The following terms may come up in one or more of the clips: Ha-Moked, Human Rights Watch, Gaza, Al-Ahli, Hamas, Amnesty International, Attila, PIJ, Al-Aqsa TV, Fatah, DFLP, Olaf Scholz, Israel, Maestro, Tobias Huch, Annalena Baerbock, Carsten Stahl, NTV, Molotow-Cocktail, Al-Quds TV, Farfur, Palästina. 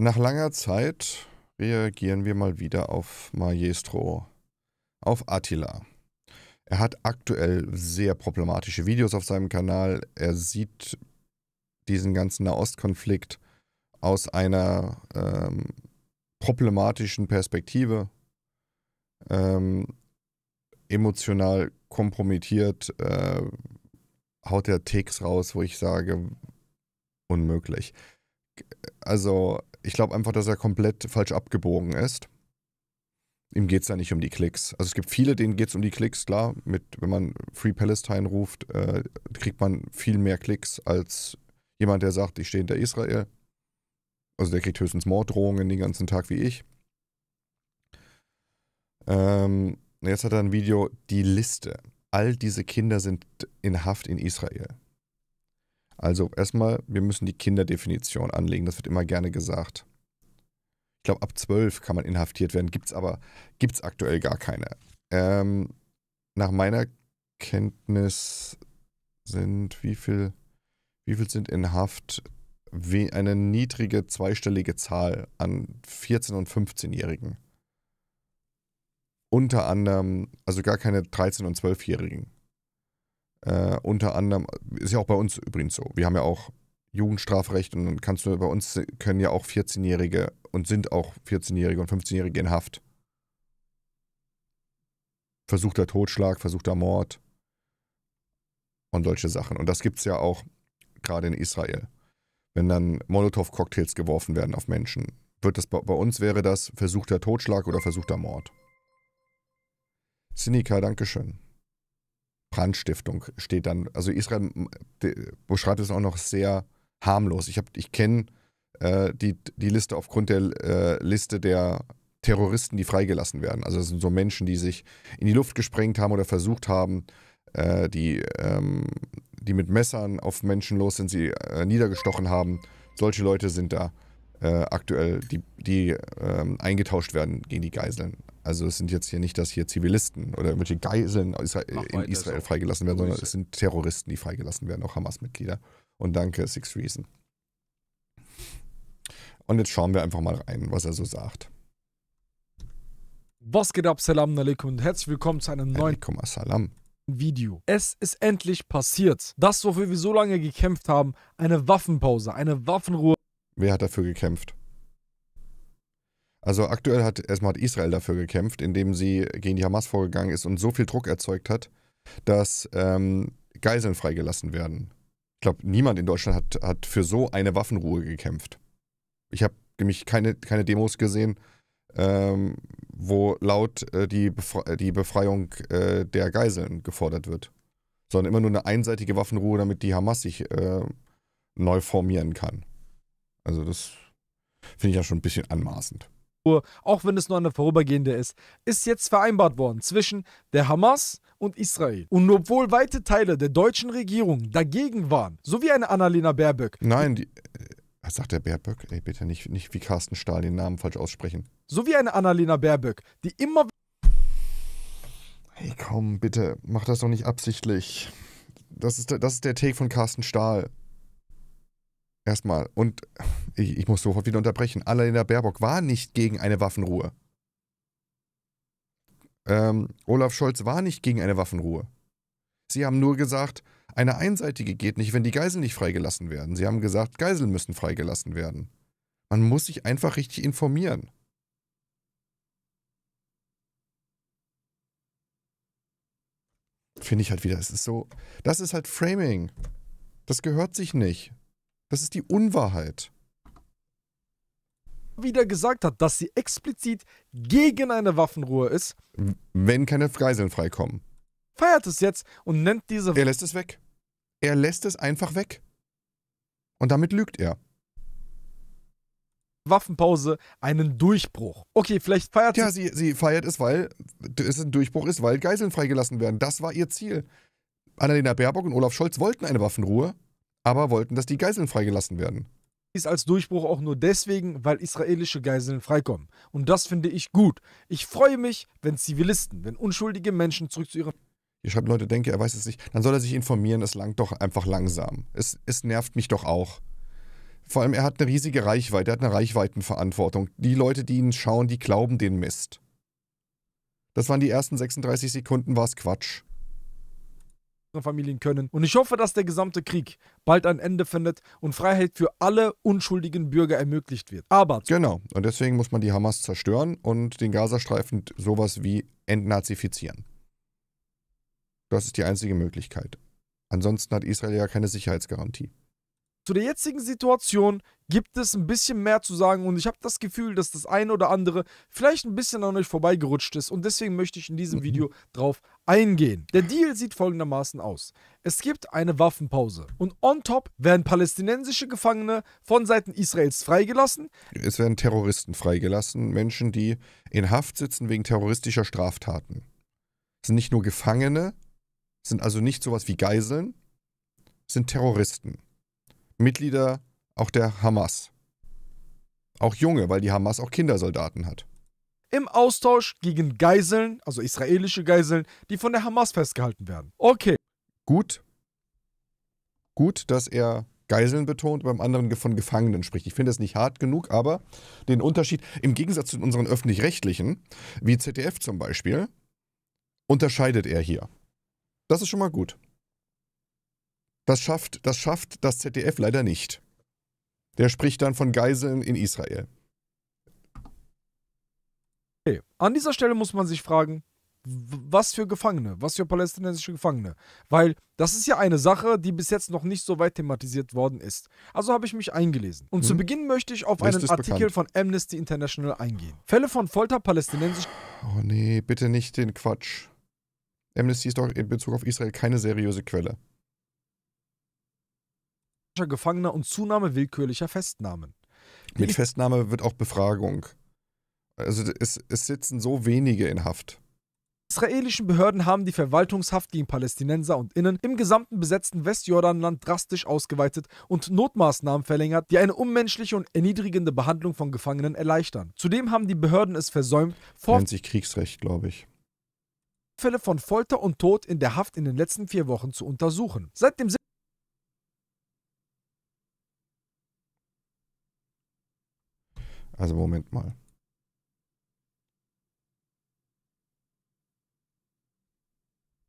Nach langer Zeit reagieren wir mal wieder auf Maestro, auf Attila. Er hat aktuell sehr problematische Videos auf seinem Kanal. Er sieht diesen ganzen Nahostkonflikt aus einer problematischen Perspektive, emotional kompromittiert, haut der Takes raus, wo ich sage, unmöglich. Also ich glaube einfach, dass er komplett falsch abgebogen ist. Ihm geht es ja nicht um die Klicks. Also es gibt viele, denen geht es um die Klicks, klar. Wenn man Free Palestine ruft, kriegt man viel mehr Klicks als jemand, der sagt, ich stehe hinter Israel. Also der kriegt höchstens Morddrohungen den ganzen Tag wie ich. Jetzt hat er ein Video, die Liste. All diese Kinder sind in Haft in Israel. Also erstmal, wir müssen die Kinderdefinition anlegen. Das wird immer gerne gesagt. Ich glaube, ab 12 kann man inhaftiert werden. Gibt es aktuell gar keine. Nach meiner Kenntnis sind wie viel sind in Haft? Eine niedrige zweistellige Zahl an 14- und 15-Jährigen. Unter anderem, also gar keine 13- und 12-Jährigen. Unter anderem, ist ja auch bei uns übrigens so, wir haben ja auch Jugendstrafrecht und dann kannst du, bei uns können ja auch 14-Jährige und sind auch 14-Jährige und 15-Jährige in Haft. Versuchter Totschlag, versuchter Mord und solche Sachen. Und das gibt es ja auch gerade in Israel. Wenn dann Molotow-Cocktails geworfen werden auf Menschen, wird das bei uns wäre das versuchter Totschlag oder versuchter Mord. Sinika, dankeschön. Brandstiftung steht dann, also Israel beschreibt es auch noch sehr harmlos. Ich kenne die Liste aufgrund der Liste der Terroristen, die freigelassen werden. Also das sind so Menschen, die sich in die Luft gesprengt haben oder versucht haben, die mit Messern auf Menschen los sind, sie niedergestochen haben. Solche Leute sind da aktuell, die eingetauscht werden gegen die Geiseln. Also es sind jetzt hier nicht, dass hier Zivilisten oder irgendwelche Geiseln in Israel freigelassen werden, sondern es sind Terroristen, die freigelassen werden, auch Hamas-Mitglieder. Und danke, Six Reason. Und jetzt schauen wir einfach mal rein, was er so sagt. Was geht ab, Salam Alaikum und herzlich willkommen zu einem neuen Video. Es ist endlich passiert. Das, wofür wir so lange gekämpft haben, eine Waffenpause, eine Waffenruhe. Wer hat dafür gekämpft? Also aktuell hat Israel dafür gekämpft, indem sie gegen die Hamas vorgegangen ist und so viel Druck erzeugt hat, dass Geiseln freigelassen werden. Ich glaube, niemand in Deutschland hat für so eine Waffenruhe gekämpft. Ich habe nämlich keine Demos gesehen, wo laut die Befreiung der Geiseln gefordert wird, sondern immer nur eine einseitige Waffenruhe, damit die Hamas sich neu formieren kann. Also das finde ich ja schon ein bisschen anmaßend. Auch wenn es nur eine vorübergehende ist jetzt vereinbart worden zwischen der Hamas und Israel. Und obwohl weite Teile der deutschen Regierung dagegen waren, so wie eine Annalena Baerbock. Nein, was sagt der Baerbock? Ey, bitte nicht wie Carsten Stahl den Namen falsch aussprechen. So wie eine Annalena Baerbock, die immer... Hey, komm, bitte, mach das doch nicht absichtlich. Das ist der Take von Carsten Stahl. Erstmal, und ich muss sofort wieder unterbrechen, Annalena Baerbock war nicht gegen eine Waffenruhe. Olaf Scholz war nicht gegen eine Waffenruhe. Sie haben nur gesagt, eine einseitige geht nicht, wenn die Geiseln nicht freigelassen werden. Sie haben gesagt, Geiseln müssen freigelassen werden. Man muss sich einfach richtig informieren. Finde ich halt wieder, es ist so, das ist halt Framing. Das gehört sich nicht. Das ist die Unwahrheit. Wieder gesagt hat, dass sie explizit gegen eine Waffenruhe ist. Wenn keine Geiseln freikommen. Feiert es jetzt und nennt diese... Er lässt es weg. Er lässt es einfach weg. Und damit lügt er. Waffenpause, einen Durchbruch. Okay, vielleicht feiert es... Ja, sie feiert es, weil es ein Durchbruch ist, weil Geiseln freigelassen werden. Das war ihr Ziel. Annalena Baerbock und Olaf Scholz wollten eine Waffenruhe, aber wollten, dass die Geiseln freigelassen werden. Ist als Durchbruch auch nur deswegen, weil israelische Geiseln freikommen. Und das finde ich gut. Ich freue mich, wenn Zivilisten, wenn unschuldige Menschen zurück zu ihrer... Hier schreiben Leute, denke, er weiß es nicht. Dann soll er sich informieren, es langt doch einfach langsam. Es nervt mich doch auch. Vor allem, er hat eine riesige Reichweite, er hat eine Reichweitenverantwortung. Die Leute, die ihn schauen, die glauben den Mist. Das waren die ersten 36 Sekunden, war es Quatsch. Familien können. Und ich hoffe, dass der gesamte Krieg bald ein Ende findet und Freiheit für alle unschuldigen Bürger ermöglicht wird. Aber... Genau. Und deswegen muss man die Hamas zerstören und den Gazastreifen sowas wie entnazifizieren. Das ist die einzige Möglichkeit. Ansonsten hat Israel ja keine Sicherheitsgarantie. Zu der jetzigen Situation gibt es ein bisschen mehr zu sagen und ich habe das Gefühl, dass das eine oder andere vielleicht ein bisschen an euch vorbeigerutscht ist und deswegen möchte ich in diesem Video drauf eingehen. Der Deal sieht folgendermaßen aus. Es gibt eine Waffenpause und on top werden palästinensische Gefangene von Seiten Israels freigelassen. Es werden Terroristen freigelassen, Menschen, die in Haft sitzen wegen terroristischer Straftaten. Es sind nicht nur Gefangene, es sind also nicht sowas wie Geiseln, es sind Terroristen. Mitglieder auch der Hamas. Auch Junge, weil die Hamas auch Kindersoldaten hat. Im Austausch gegen Geiseln, also israelische Geiseln, die von der Hamas festgehalten werden. Okay. Gut. Gut, dass er Geiseln betont, beim anderen von Gefangenen spricht. Ich finde das nicht hart genug, aber den Unterschied, im Gegensatz zu unseren Öffentlich-Rechtlichen, wie ZDF zum Beispiel, unterscheidet er hier. Das ist schon mal gut. Das schafft das ZDF leider nicht. Der spricht dann von Geiseln in Israel. Okay. An dieser Stelle muss man sich fragen, was für Gefangene, was für palästinensische Gefangene. Weil das ist ja eine Sache, die bis jetzt noch nicht so weit thematisiert worden ist. Also habe ich mich eingelesen. Und zu Beginn möchte ich auf einen Artikel von Amnesty International eingehen. Fälle von Folter palästinensischer... Oh nee, bitte nicht den Quatsch. Amnesty ist doch in Bezug auf Israel keine seriöse Quelle. Gefangener und Zunahme willkürlicher Festnahmen. Mit Festnahme wird auch Befragung. Also es sitzen so wenige in Haft. Die israelischen Behörden haben die Verwaltungshaft gegen Palästinenser und Innen im gesamten besetzten Westjordanland drastisch ausgeweitet und Notmaßnahmen verlängert, die eine unmenschliche und erniedrigende Behandlung von Gefangenen erleichtern. Zudem haben die Behörden es versäumt, nennt sich Kriegsrecht, glaube ich. Fälle von Folter und Tod in der Haft in den letzten 4 Wochen zu untersuchen. Seit dem Also Moment mal.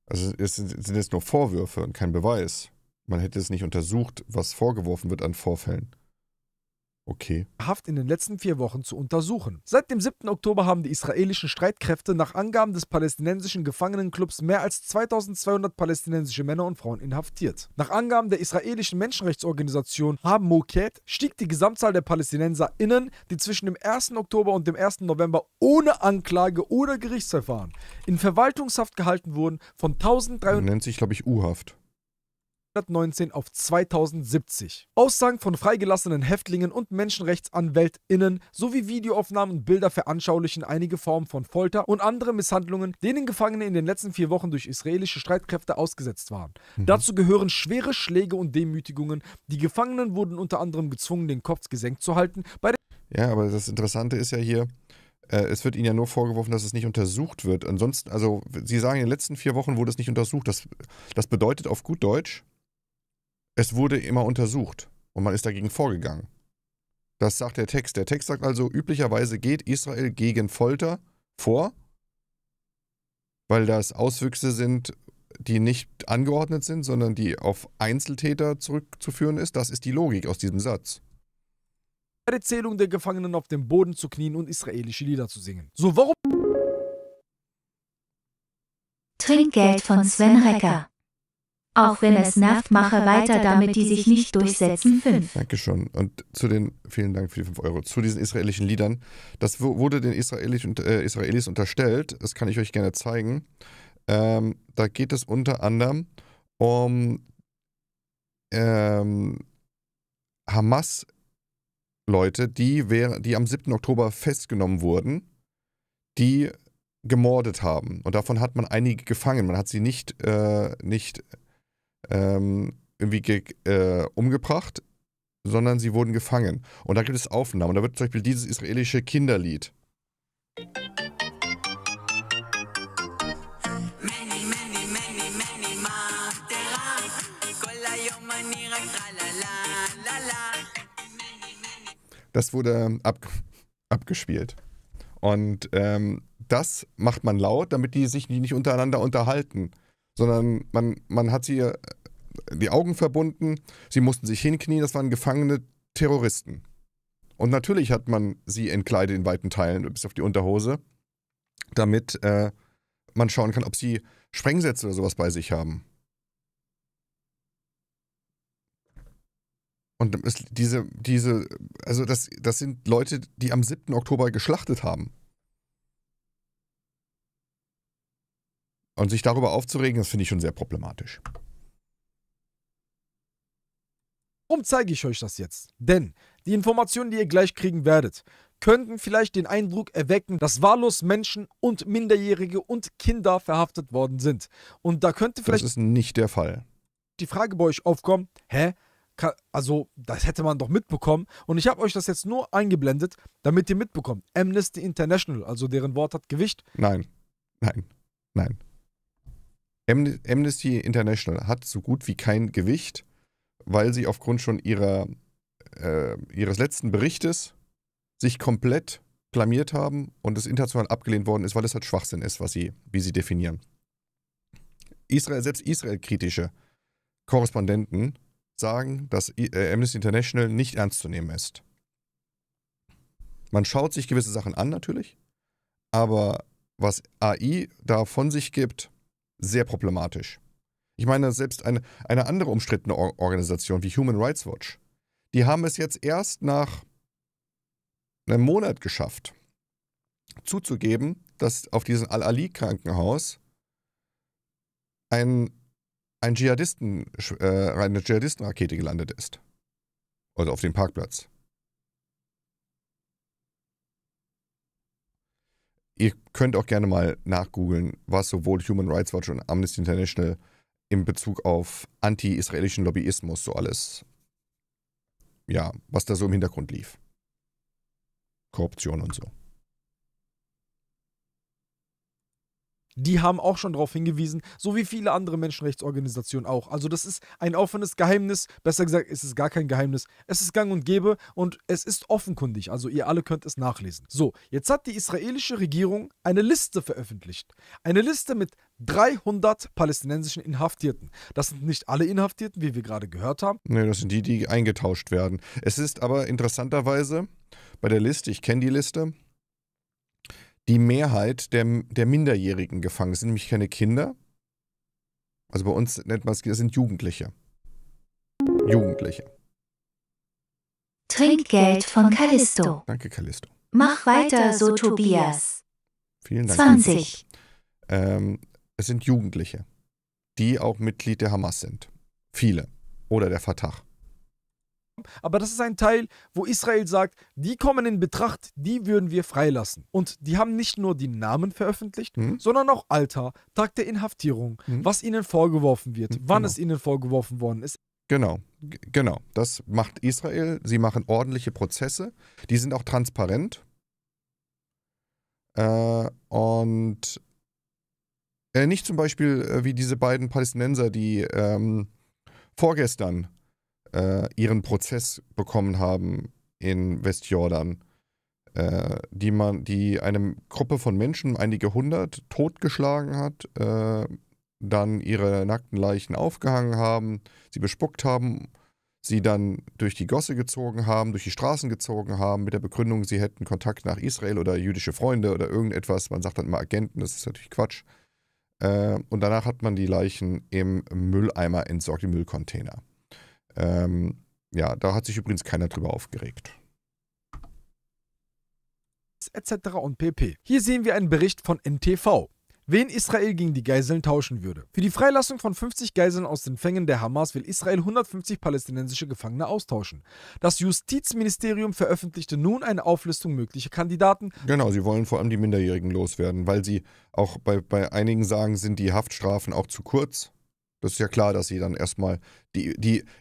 Also es sind jetzt nur Vorwürfe und kein Beweis. Man hätte es nicht untersucht, was vorgeworfen wird an Vorfällen. Okay. Haft in den letzten 4 Wochen zu untersuchen. Seit dem 7. Oktober haben die israelischen Streitkräfte nach Angaben des palästinensischen Gefangenenclubs mehr als 2200 palästinensische Männer und Frauen inhaftiert. Nach Angaben der israelischen Menschenrechtsorganisation Ha-Moked stieg die Gesamtzahl der PalästinenserInnen, die zwischen dem 1. Oktober und dem 1. November ohne Anklage oder Gerichtsverfahren in Verwaltungshaft gehalten wurden, von 1300... Nennt sich, glaube ich, U-Haft. 19 auf 2070. Aussagen von freigelassenen Häftlingen und MenschenrechtsanwältInnen sowie Videoaufnahmen und Bilder veranschaulichen einige Formen von Folter und andere Misshandlungen, denen Gefangene in den letzten 4 Wochen durch israelische Streitkräfte ausgesetzt waren. Dazu gehören schwere Schläge und Demütigungen. Die Gefangenen wurden unter anderem gezwungen, den Kopf gesenkt zu halten. Ja, aber das Interessante ist ja hier, es wird ihnen ja nur vorgeworfen, dass es nicht untersucht wird. Ansonsten, also sie sagen, in den letzten 4 Wochen wurde es nicht untersucht. Das bedeutet auf gut Deutsch, es wurde immer untersucht und man ist dagegen vorgegangen. Das sagt der Text. Der Text sagt also, üblicherweise geht Israel gegen Folter vor, weil das Auswüchse sind, die nicht angeordnet sind, sondern die auf Einzeltäter zurückzuführen ist. Das ist die Logik aus diesem Satz. Bei der Zählung der Gefangenen auf dem Boden zu knien und israelische Lieder zu singen. So, warum... Trinkgeld von Sven Recker. Auch wenn es nervt, mache weiter, damit die sich nicht durchsetzen. 5. Dankeschön. Und vielen Dank für die 5 Euro. Zu diesen israelischen Liedern. Das wurde den Israelis unterstellt. Das kann ich euch gerne zeigen. Da geht es unter anderem um Hamas-Leute, die am 7. Oktober festgenommen wurden, die gemordet haben. Und davon hat man einige gefangen. Man hat sie nicht umgebracht, sondern sie wurden gefangen. Und da gibt es Aufnahmen. Und da wird zum Beispiel dieses israelische Kinderlied. Das wurde abgespielt. Und das macht man laut, damit die sich nicht untereinander unterhalten, sondern man hat sie die Augen verbunden, sie mussten sich hinknien, das waren gefangene Terroristen. Und natürlich hat man sie entkleidet in weiten Teilen, bis auf die Unterhose, damit man schauen kann, ob sie Sprengsätze oder sowas bei sich haben. Und das sind Leute, die am 7. Oktober geschlachtet haben. Und sich darüber aufzuregen, das finde ich schon sehr problematisch. Warum zeige ich euch das jetzt? Denn die Informationen, die ihr gleich kriegen werdet, könnten vielleicht den Eindruck erwecken, dass wahllos Menschen und Minderjährige und Kinder verhaftet worden sind. Und da könnte vielleicht... Das ist nicht der Fall. ...die Frage bei euch aufkommen, hä? Also, das hätte man doch mitbekommen. Und ich habe euch das jetzt nur eingeblendet, damit ihr mitbekommt. Amnesty International, also deren Wort hat Gewicht. Nein, nein, nein. Amnesty International hat so gut wie kein Gewicht, weil sie aufgrund schon ihres letzten Berichtes sich komplett blamiert haben und es international abgelehnt worden ist, weil es halt Schwachsinn ist, wie sie definieren. Selbst israelkritische Korrespondenten sagen, dass Amnesty International nicht ernst zu nehmen ist. Man schaut sich gewisse Sachen an natürlich, aber was AI da von sich gibt, sehr problematisch. Ich meine, selbst eine andere umstrittene Organisation wie Human Rights Watch, die haben es jetzt erst nach einem Monat geschafft, zuzugeben, dass auf diesem Al-Ahli-Krankenhaus eine Dschihadistenrakete gelandet ist. Also auf dem Parkplatz. Ihr könnt auch gerne mal nachgoogeln, was sowohl Human Rights Watch und Amnesty International in Bezug auf anti-israelischen Lobbyismus so alles, ja, was da so im Hintergrund lief. Korruption und so. Die haben auch schon darauf hingewiesen, so wie viele andere Menschenrechtsorganisationen auch. Also das ist ein offenes Geheimnis, besser gesagt, es ist gar kein Geheimnis. Es ist gang und gäbe und es ist offenkundig, also ihr alle könnt es nachlesen. So, jetzt hat die israelische Regierung eine Liste veröffentlicht. Eine Liste mit 300 palästinensischen Inhaftierten. Das sind nicht alle Inhaftierten, wie wir gerade gehört haben. Nee, das sind die, die eingetauscht werden. Es ist aber interessanterweise bei der Liste, ich kenne die Liste, die Mehrheit der Minderjährigen gefangen. Das sind nämlich keine Kinder. Also bei uns nennt man es, das sind Jugendliche. Jugendliche. Trinkgeld von Callisto. Danke, Callisto. Mach weiter so, Tobias. Vielen Dank. 20. Es sind Jugendliche, die auch Mitglied der Hamas sind. Viele. Oder der Fatah. Aber das ist ein Teil, wo Israel sagt, die kommen in Betracht, die würden wir freilassen. Und die haben nicht nur die Namen veröffentlicht, sondern auch Alter, Tag der Inhaftierung, was ihnen vorgeworfen wird, wann es ihnen vorgeworfen worden ist. Genau, genau. Das macht Israel. Sie machen ordentliche Prozesse. Die sind auch transparent. Und nicht zum Beispiel wie diese beiden Palästinenser, die vorgestern ihren Prozess bekommen haben in Westjordan, die eine Gruppe von Menschen, einige hundert, totgeschlagen hat, dann ihre nackten Leichen aufgehangen haben, sie bespuckt haben, sie dann durch die Gosse gezogen haben, durch die Straßen gezogen haben, mit der Begründung, sie hätten Kontakt nach Israel oder jüdische Freunde oder irgendetwas, man sagt dann immer Agenten, das ist natürlich Quatsch, und danach hat man die Leichen im Mülleimer entsorgt, im Müllcontainer. Ja, da hat sich übrigens keiner drüber aufgeregt. Etc. und pp. Hier sehen wir einen Bericht von NTV, wen Israel gegen die Geiseln tauschen würde. Für die Freilassung von 50 Geiseln aus den Fängen der Hamas will Israel 150 palästinensische Gefangene austauschen. Das Justizministerium veröffentlichte nun eine Auflistung möglicher Kandidaten. Genau, sie wollen vor allem die Minderjährigen loswerden, weil sie auch bei einigen sagen, sind die Haftstrafen auch zu kurz. Das ist ja klar, dass sie dann erstmal,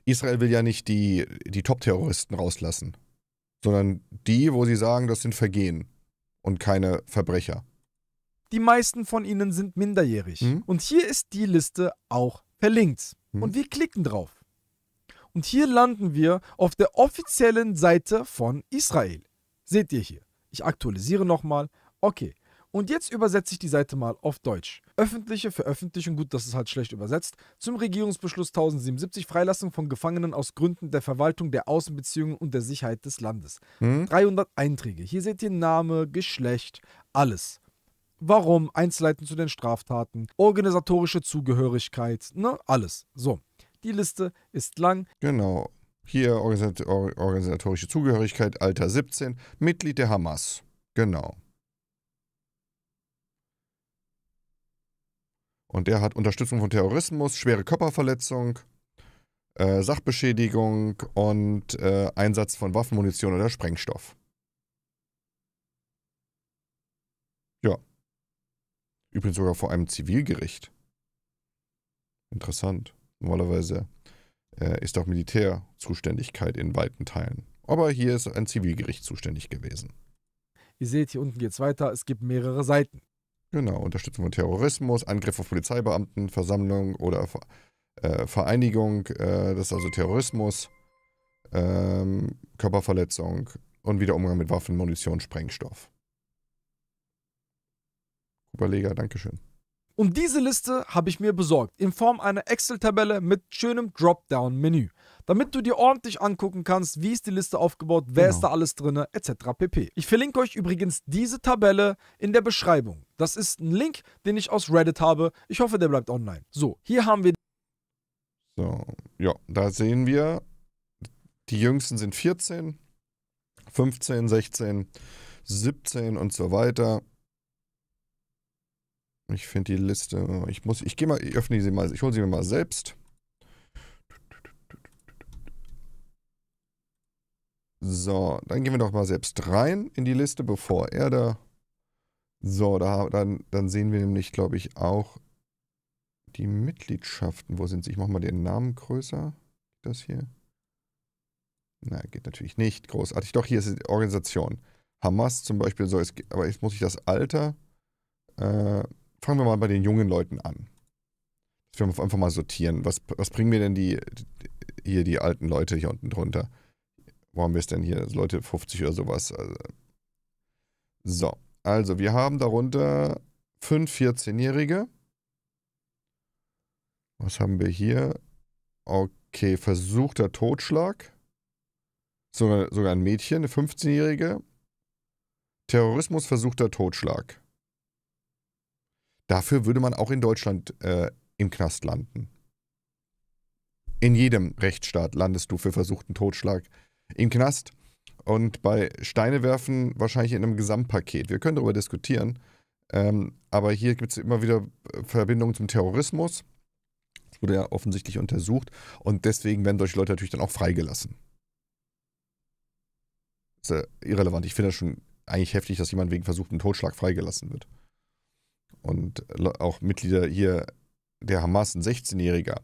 Israel will ja nicht die Top-Terroristen rauslassen, sondern die, wo sie sagen, das sind Vergehen und keine Verbrecher. Die meisten von ihnen sind minderjährig. Und hier ist die Liste auch verlinkt. Und wir klicken drauf. Und hier landen wir auf der offiziellen Seite von Israel. Seht ihr hier. Ich aktualisiere nochmal. Okay. Und jetzt übersetze ich die Seite mal auf Deutsch. Öffentliche Veröffentlichung, gut, das ist halt schlecht übersetzt, zum Regierungsbeschluss 1077, Freilassung von Gefangenen aus Gründen der Verwaltung, der Außenbeziehungen und der Sicherheit des Landes. 300 Einträge. Hier seht ihr Name, Geschlecht, alles. Warum, Einzelheiten zu den Straftaten, organisatorische Zugehörigkeit, ne, alles. So, die Liste ist lang. Genau, hier organisatorische Zugehörigkeit, Alter 17, Mitglied der Hamas, genau. Und er hat Unterstützung von Terrorismus, schwere Körperverletzung, Sachbeschädigung und Einsatz von Waffen, Munition oder Sprengstoff. Ja. Übrigens sogar vor einem Zivilgericht. Interessant. Normalerweise ist auch Militärzuständigkeit in weiten Teilen. Aber hier ist ein Zivilgericht zuständig gewesen. Ihr seht, hier unten geht es weiter. Es gibt mehrere Seiten. Genau, Unterstützung von Terrorismus, Angriff auf Polizeibeamten, Versammlung oder Vereinigung, das ist also Terrorismus, Körperverletzung und wieder Umgang mit Waffen, Munition, Sprengstoff. Überleger, Dankeschön. Und diese Liste habe ich mir besorgt, in Form einer Excel-Tabelle mit schönem Dropdown-Menü, damit du dir ordentlich angucken kannst, wie ist die Liste aufgebaut, wer ist da alles drin, etc. pp. Ich verlinke euch übrigens diese Tabelle in der Beschreibung. Das ist ein Link, den ich aus Reddit habe. Ich hoffe, der bleibt online. So, hier haben wir... So, ja, da sehen wir, die Jüngsten sind 14, 15, 16, 17 und so weiter. Ich finde die Liste, ich gehe mal, ich öffne sie mal, ich hole sie mir mal selbst. So, dann gehen wir doch mal selbst rein in die Liste, bevor er da, so, dann sehen wir nämlich, glaube ich, auch die Mitgliedschaften, wo sind sie? Ich mache mal den Namen größer, das hier. Na, geht natürlich nicht, großartig, doch, hier ist die Organisation. Hamas zum Beispiel, so, aber jetzt muss ich das Alter, fangen wir mal bei den jungen Leuten an. Wir müssen einfach mal sortieren. Was bringen mir denn die alten Leute hier unten drunter? Wo haben wir es denn hier? Leute 50 oder sowas. Also. So, also wir haben darunter 5 14-Jährige. Was haben wir hier? Okay, versuchter Totschlag. Sogar ein Mädchen, eine 15-Jährige. Terrorismus, versuchter Totschlag. Dafür würde man auch in Deutschland im Knast landen. In jedem Rechtsstaat landest du für versuchten Totschlag im Knast. Und bei Steine werfen wahrscheinlich in einem Gesamtpaket. Wir können darüber diskutieren. Aber hier gibt es immer wieder Verbindungen zum Terrorismus. Das wurde ja offensichtlich untersucht. Und deswegen werden solche Leute natürlich dann auch freigelassen. Das ist irrelevant. Ich finde das schon eigentlich heftig, dass jemand wegen versuchten Totschlag freigelassen wird. Und auch Mitglieder hier der Hamas, ein 16-Jähriger,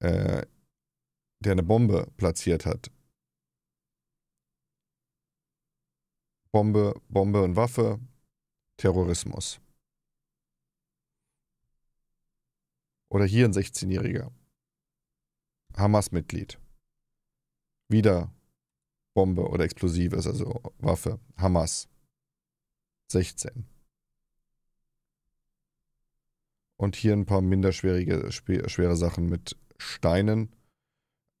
der eine Bombe platziert hat. Bombe und Waffe, Terrorismus. Oder hier ein 16-Jähriger, Hamas-Mitglied. Wieder Bombe oder Explosives, also Waffe, Hamas, 16. Und hier ein paar minderschwierige, schwere Sachen mit Steinen.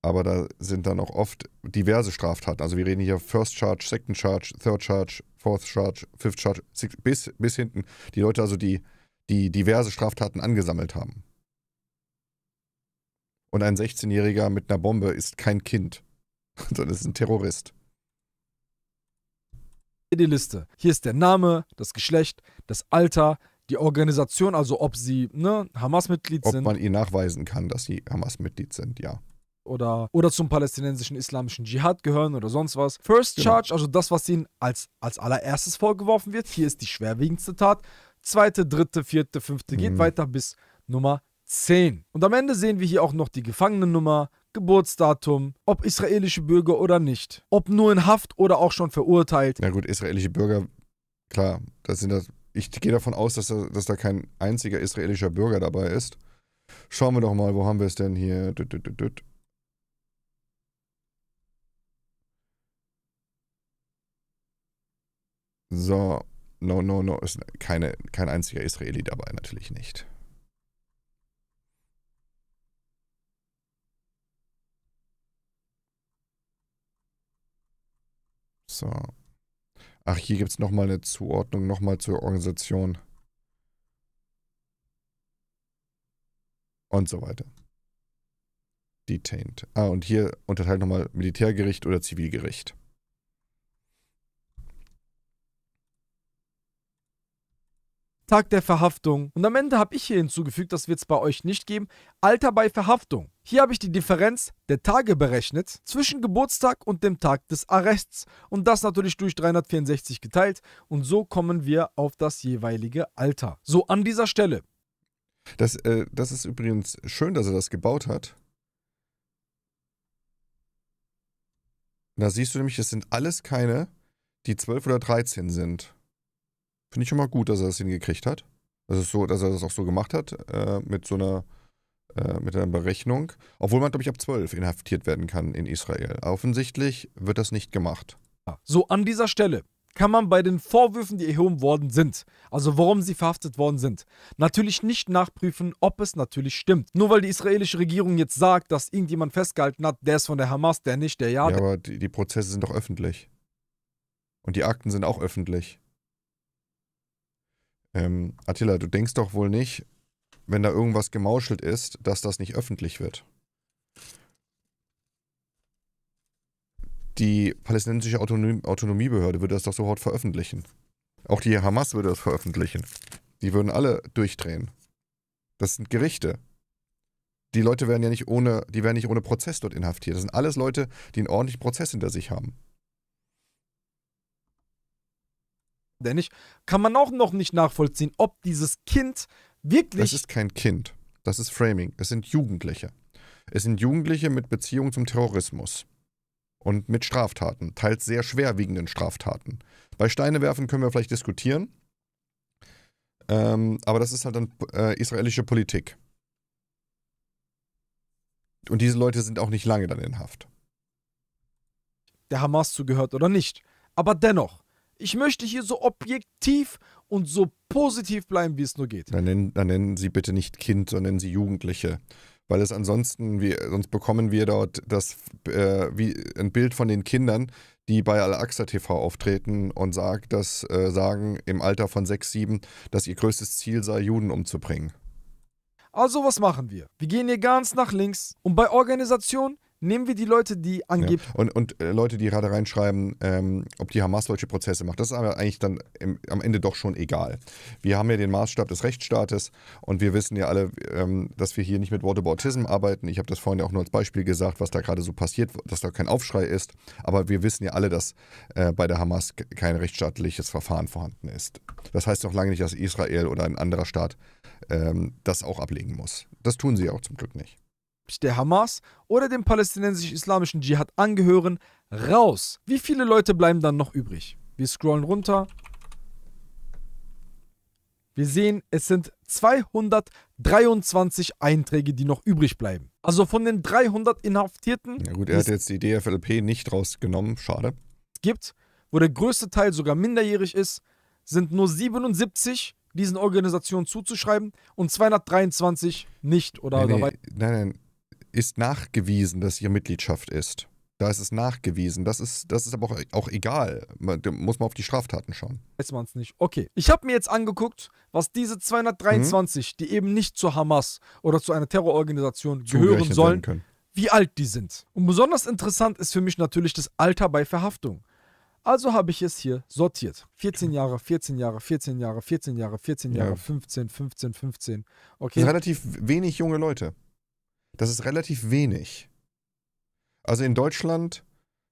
Aber da sind dann auch oft diverse Straftaten. Also wir reden hier First Charge, Second Charge, Third Charge, Fourth Charge, Fifth Charge, bis hinten. Die Leute also, die diverse Straftaten angesammelt haben. Und ein 16-Jähriger mit einer Bombe ist kein Kind, sondern ist ein Terrorist. Die Liste. Hier ist der Name, das Geschlecht, das Alter, die Organisation, also ob sie Hamas-Mitglied sind. Ob man ihr nachweisen kann, dass sie Hamas-Mitglied sind, ja. Oder zum palästinensischen islamischen Dschihad gehören oder sonst was. First Charge, also das, was ihnen als allererstes vorgeworfen wird. Hier ist die schwerwiegendste Tat. Zweite, dritte, vierte, fünfte, geht weiter bis Nummer 10. Und am Ende sehen wir hier auch noch die Gefangenennummer, Geburtsdatum, ob israelische Bürger oder nicht. Ob nur in Haft oder auch schon verurteilt. Na gut, israelische Bürger, klar, das sind das... Ich gehe davon aus, dass da kein einziger israelischer Bürger dabei ist. Schauen wir doch mal, wo haben wir es denn hier? So, no, no, no, ist kein einziger Israeli dabei, natürlich nicht. So. Ach, hier gibt es nochmal eine Zuordnung, nochmal zur Organisation. Und so weiter. Detained. Ah, und hier unterteilt nochmal Militärgericht oder Zivilgericht. Tag der Verhaftung. Und am Ende habe ich hier hinzugefügt, das wird es bei euch nicht geben, Alter bei Verhaftung. Hier habe ich die Differenz der Tage berechnet zwischen Geburtstag und dem Tag des Arrests und das natürlich durch 364 geteilt und so kommen wir auf das jeweilige Alter. So, an dieser Stelle. Das ist übrigens schön, dass er das gebaut hat. Da siehst du nämlich, das sind alles keine, die 12 oder 13 sind. Finde ich schon mal gut, dass er das hingekriegt hat. Das ist so, dass er das auch so gemacht hat, mit einer Berechnung. Obwohl man, glaube ich, ab 12 inhaftiert werden kann in Israel. Offensichtlich wird das nicht gemacht. So, an dieser Stelle kann man bei den Vorwürfen, die erhoben worden sind, also warum sie verhaftet worden sind, natürlich nicht nachprüfen, ob es natürlich stimmt. Nur weil die israelische Regierung jetzt sagt, dass irgendjemand festgehalten hat, der ist von der Hamas, der nicht, der ja. Ja, aber die Prozesse sind doch öffentlich. Und die Akten sind auch öffentlich. Attila, du denkst doch wohl nicht, wenn da irgendwas gemauschelt ist, dass das nicht öffentlich wird. Die palästinensische Autonomiebehörde würde das doch sofort veröffentlichen. Auch die Hamas würde das veröffentlichen. Die würden alle durchdrehen. Das sind Gerichte. Die Leute werden ja nicht ohne, die werden nicht ohne Prozess dort inhaftiert. Das sind alles Leute, die einen ordentlichen Prozess hinter sich haben. Der nicht, kann man auch noch nicht nachvollziehen, ob dieses Kind wirklich... Das ist kein Kind. Das ist Framing. Es sind Jugendliche. Es sind Jugendliche mit Beziehung zum Terrorismus. Und mit Straftaten. Teils sehr schwerwiegenden Straftaten. Bei Steinewerfen können wir vielleicht diskutieren. Aber das ist halt dann israelische Politik. Und diese Leute sind auch nicht lange dann in Haft. Der Hamas zugehört oder nicht. Aber dennoch. Ich möchte hier so objektiv und so positiv bleiben, wie es nur geht. Dann nennen Sie bitte nicht Kind, sondern nennen Sie Jugendliche. Weil es ansonsten, sonst bekommen wir dort das, wie ein Bild von den Kindern, die bei Al-Aqsa TV auftreten und sagen im Alter von 6, 7, dass ihr größtes Ziel sei, Juden umzubringen. Also was machen wir? Wir gehen hier ganz nach links und bei Organisationen nehmen wir die Leute, die angeblich... Ja. Und Leute, die gerade reinschreiben, ob die Hamas solche Prozesse macht. Das ist aber eigentlich dann am Ende doch schon egal. Wir haben ja den Maßstab des Rechtsstaates und wir wissen ja alle, dass wir hier nicht mit Whataboutism arbeiten. Ich habe das vorhin ja auch nur als Beispiel gesagt, was da gerade so passiert, dass da kein Aufschrei ist. Aber wir wissen ja alle, dass bei der Hamas kein rechtsstaatliches Verfahren vorhanden ist. Das heißt noch lange nicht, dass Israel oder ein anderer Staat das auch ablegen muss. Das tun sie ja auch zum Glück nicht. Der Hamas oder dem palästinensisch-islamischen Dschihad angehören, raus. Wie viele Leute bleiben dann noch übrig? Wir scrollen runter. Wir sehen, es sind 223 Einträge, die noch übrig bleiben. Also von den 300 Inhaftierten... Na gut, er hat jetzt die DFLP nicht rausgenommen, schade. Es gibt, wo der größte Teil sogar minderjährig ist, sind nur 77... diesen Organisationen zuzuschreiben und 223 nicht oder dabei. Nein, ist nachgewiesen, dass ihre Mitgliedschaft ist. Da ist es nachgewiesen. Das ist aber auch egal. Da muss man auf die Straftaten schauen. Weiß man es nicht. Okay. Ich habe mir jetzt angeguckt, was diese 223, die eben nicht zur Hamas oder zu einer Terrororganisation gehören sollen, wie alt die sind. Und besonders interessant ist für mich natürlich das Alter bei Verhaftung. Also habe ich es hier sortiert. 14 Jahre, 14 Jahre, 14 Jahre, 14 Jahre, 14 Jahre, 15, 15, 15. Okay. Das sind relativ wenig junge Leute. Das ist relativ wenig. Also in Deutschland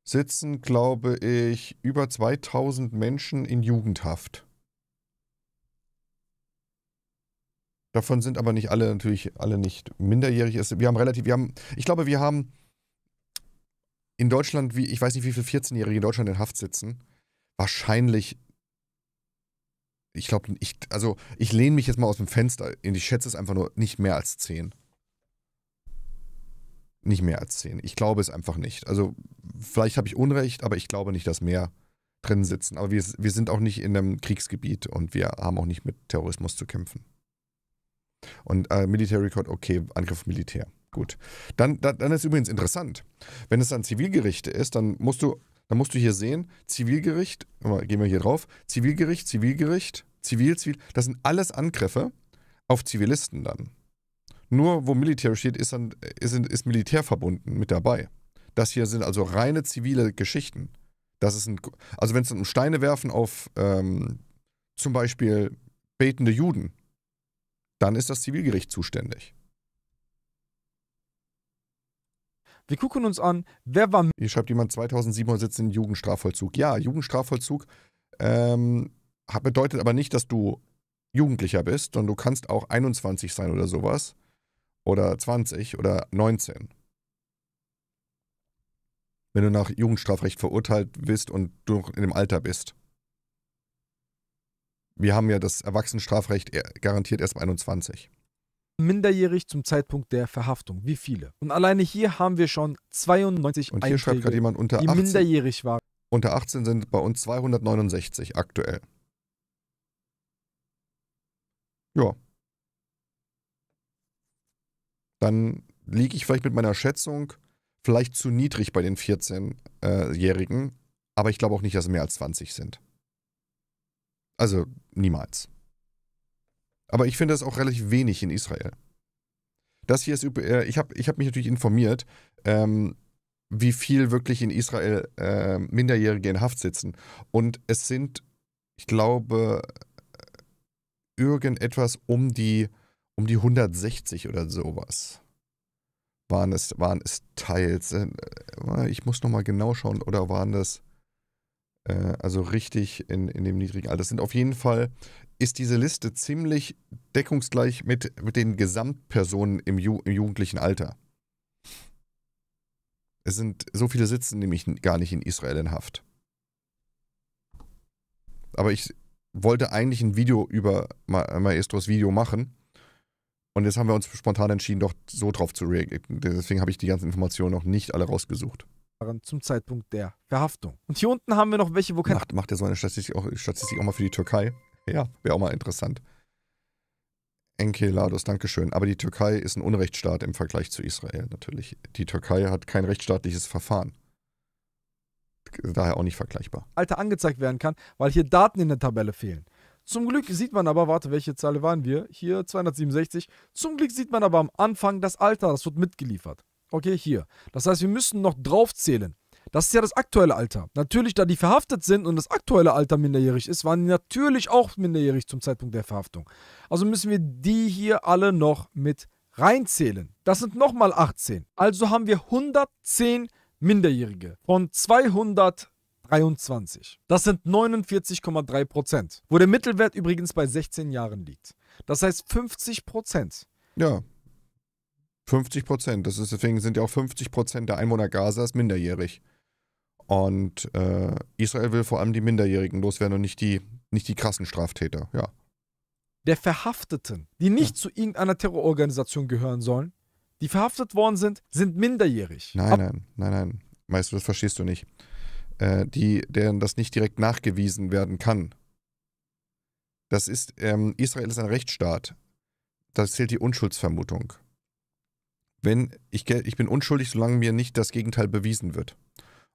sitzen, glaube ich, über 2000 Menschen in Jugendhaft. Davon sind aber nicht alle, natürlich alle nicht minderjährig. Ich glaube, wir haben in Deutschland, ich weiß nicht, wie viele 14-Jährige in Deutschland in Haft sitzen. Wahrscheinlich, ich lehne mich jetzt mal aus dem Fenster. Ich schätze es einfach nur, nicht mehr als 10. Nicht mehr als 10. Ich glaube es einfach nicht. Also vielleicht habe ich Unrecht, aber ich glaube nicht, dass mehr drin sitzen. Aber wir sind auch nicht in einem Kriegsgebiet und wir haben auch nicht mit Terrorismus zu kämpfen. Und Military Court, okay, Angriff Militär, gut. Dann ist übrigens interessant, wenn es dann Zivilgerichte ist, dann musst du hier sehen, Zivilgericht, gehen wir hier drauf, Zivilgericht, Zivilgericht, Zivil, Zivil, das sind alles Angriffe auf Zivilisten dann. Nur wo Military steht, ist Militär verbunden mit dabei. Das hier sind also reine zivile Geschichten. Das ist also wenn es um Steine werfen auf zum Beispiel betende Juden, dann ist das Zivilgericht zuständig. Wir gucken uns an, wer war... Hier schreibt jemand, 2700 sitzt in Jugendstrafvollzug. Ja, Jugendstrafvollzug bedeutet aber nicht, dass du Jugendlicher bist, sondern du kannst auch 21 sein oder sowas. Oder 20 oder 19. Wenn du nach Jugendstrafrecht verurteilt bist und du in dem Alter bist. Wir haben ja das Erwachsenenstrafrecht garantiert erst ab 21. Minderjährig zum Zeitpunkt der Verhaftung. Wie viele? Und alleine hier haben wir schon 92 Einträge. Und hier schreibt gerade jemand, unter 18, die minderjährig waren. Unter 18 sind bei uns 269 aktuell. Ja. Dann liege ich vielleicht mit meiner Schätzung vielleicht zu niedrig bei den 14-Jährigen. Aber ich glaube auch nicht, dass es mehr als 20 sind. Also niemals. Aber ich finde das auch relativ wenig in Israel. Das hier ist, ich hab mich natürlich informiert, wie viel wirklich in Israel Minderjährige in Haft sitzen. Und es sind, ich glaube, irgendetwas um die 160 oder sowas. Waren es teils. Ich muss nochmal genau schauen, oder waren das also richtig in dem niedrigen Alter. Das sind auf jeden Fall, ist diese Liste ziemlich deckungsgleich mit den Gesamtpersonen im jugendlichen Alter. Es sind, so viele sitzen nämlich gar nicht in Israel in Haft. Aber ich wollte eigentlich ein Video über Maestros Video machen und jetzt haben wir uns spontan entschieden, doch so drauf zu reagieren. Deswegen habe ich die ganzen Informationen noch nicht alle rausgesucht. Zum Zeitpunkt der Verhaftung. Und hier unten haben wir noch welche, wo kein... Macht er so eine Statistik auch mal für die Türkei? Ja, wäre auch mal interessant. Enkelados, dankeschön. Aber die Türkei ist ein Unrechtsstaat im Vergleich zu Israel natürlich. Die Türkei hat kein rechtsstaatliches Verfahren. Daher auch nicht vergleichbar. Alter angezeigt werden kann, weil hier Daten in der Tabelle fehlen. Zum Glück sieht man aber, warte, welche Zahl waren wir? Hier 267. Zum Glück sieht man aber am Anfang das Alter, das wird mitgeliefert. Okay, hier. Das heißt, wir müssen noch draufzählen. Das ist ja das aktuelle Alter. Natürlich, da die verhaftet sind und das aktuelle Alter minderjährig ist, waren die natürlich auch minderjährig zum Zeitpunkt der Verhaftung. Also müssen wir die hier alle noch mit reinzählen. Das sind nochmal 18. Also haben wir 110 Minderjährige von 223. Das sind 49,3%. Wo der Mittelwert übrigens bei 16 Jahren liegt. Das heißt 50%. Ja. 50%. Deswegen sind ja auch 50% der Einwohner Gazas minderjährig. Und Israel will vor allem die Minderjährigen loswerden und nicht die krassen Straftäter. Ja. Der Verhafteten, die nicht zu irgendeiner Terrororganisation gehören sollen, die verhaftet worden sind, sind minderjährig. Nein. Weißt du, das verstehst du nicht. Deren das nicht direkt nachgewiesen werden kann. Das ist, Israel ist ein Rechtsstaat. Da zählt die Unschuldsvermutung. Ich bin unschuldig, solange mir nicht das Gegenteil bewiesen wird.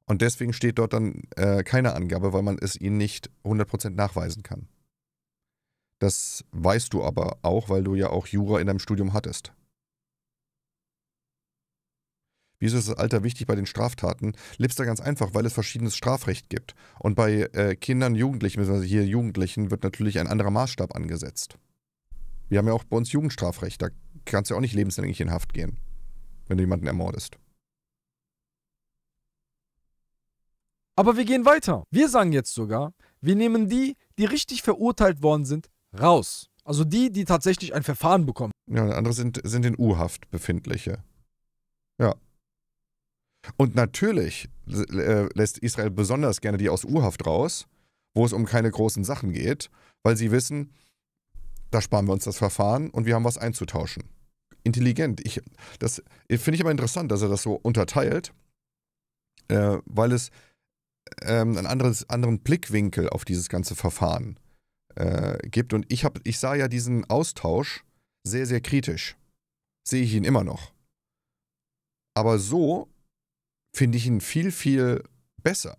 Und deswegen steht dort dann keine Angabe, weil man es ihnen nicht 100% nachweisen kann. Das weißt du aber auch, weil du ja auch Jura in deinem Studium hattest. Wieso ist das Alter wichtig bei den Straftaten? Lipster ganz einfach, weil es verschiedenes Strafrecht gibt. Und bei Kindern, Jugendlichen, also hier Jugendlichen, wird natürlich ein anderer Maßstab angesetzt. Wir haben ja auch bei uns Jugendstrafrecht, da kannst du ja auch nicht lebenslänglich in Haft gehen, wenn du jemanden ermordest. Aber wir gehen weiter. Wir sagen jetzt sogar, wir nehmen die, die richtig verurteilt worden sind, raus. Also die, die tatsächlich ein Verfahren bekommen. Ja, andere sind in U-Haft befindliche. Ja. Und natürlich lässt Israel besonders gerne die aus U-Haft raus, wo es um keine großen Sachen geht, weil sie wissen, da sparen wir uns das Verfahren und wir haben was einzutauschen. Intelligent. Das finde ich aber interessant, dass er das so unterteilt, weil es einen anderen Blickwinkel auf dieses ganze Verfahren gibt. Und ich sah ja diesen Austausch sehr, sehr kritisch. Sehe ich ihn immer noch. Aber so finde ich ihn viel, viel besser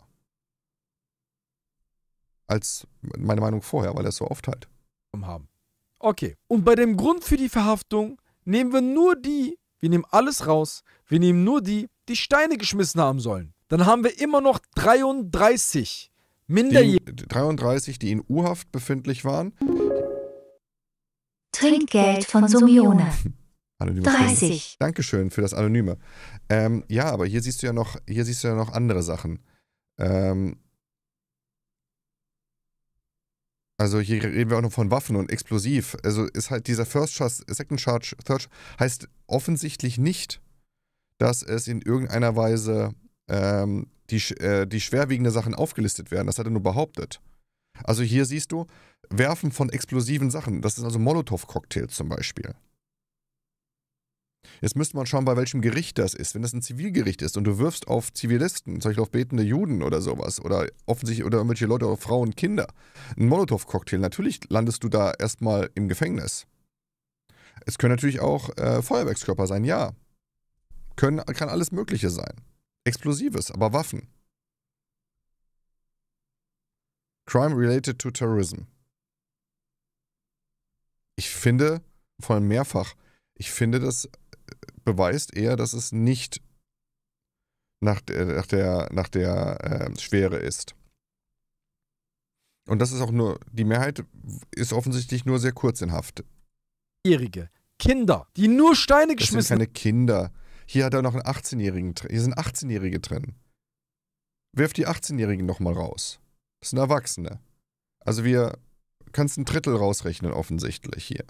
als meine Meinung vorher, weil er es so oft halt haben. Okay, und bei dem Grund für die Verhaftung nehmen wir nur die, wir nehmen alles raus, wir nehmen nur die, die Steine geschmissen haben sollen. Dann haben wir immer noch 33 Minderjährige. 33, die in U-Haft befindlich waren. Trinkgeld von Somione. 30. Dankeschön für das Anonyme. Ja, aber hier siehst du ja noch, andere Sachen. Also hier reden wir auch noch von Waffen und Explosiv. Also ist halt dieser First Charge, Second Charge, Third Charge, heißt offensichtlich nicht, dass es in irgendeiner Weise die schwerwiegenden Sachen aufgelistet werden. Das hat er nur behauptet. Also hier siehst du, Werfen von explosiven Sachen. Das ist also Molotow-Cocktails zum Beispiel. Jetzt müsste man schauen, bei welchem Gericht das ist. Wenn das ein Zivilgericht ist und du wirfst auf Zivilisten, zum Beispiel auf betende Juden oder sowas, oder offensichtlich oder irgendwelche Leute, oder Frauen, Kinder, einen Molotow-Cocktail, natürlich landest du da erstmal im Gefängnis. Es können natürlich auch Feuerwerkskörper sein, ja. Kann alles Mögliche sein. Explosives, aber Waffen. Crime related to terrorism. Ich finde, vor allem mehrfach, ich finde, das beweist eher, dass es nicht nach der Schwere ist. Und das ist auch nur, die Mehrheit ist offensichtlich nur sehr kurz in Haft. Jährige, Kinder, die nur Steine geschmissen. Das sind keine Kinder. Hier hat er noch einen 18-Jährigen drin. Hier sind 18-Jährige drin. Wirf die 18-Jährigen nochmal raus. Das sind Erwachsene. Also wir kannst ein Drittel rausrechnen offensichtlich hier.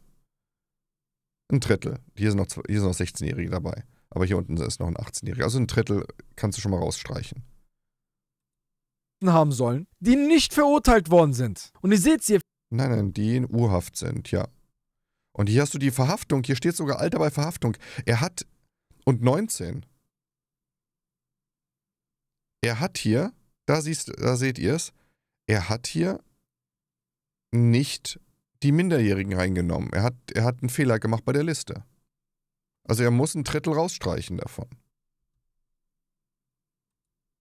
Ein Drittel. Hier sind noch 16-Jährige dabei. Aber hier unten ist noch ein 18-Jähriger. Also ein Drittel kannst du schon mal rausstreichen. Haben sollen, die nicht verurteilt worden sind. Und ihr seht hier. Nein, nein, die in U-Haft sind, ja. Und hier hast du die Verhaftung. Hier steht sogar Alter bei Verhaftung. Und 19. Er hat hier, da seht ihr es, er hat hier nicht die Minderjährigen reingenommen. Er hat einen Fehler gemacht bei der Liste. Also er muss ein Drittel rausstreichen davon.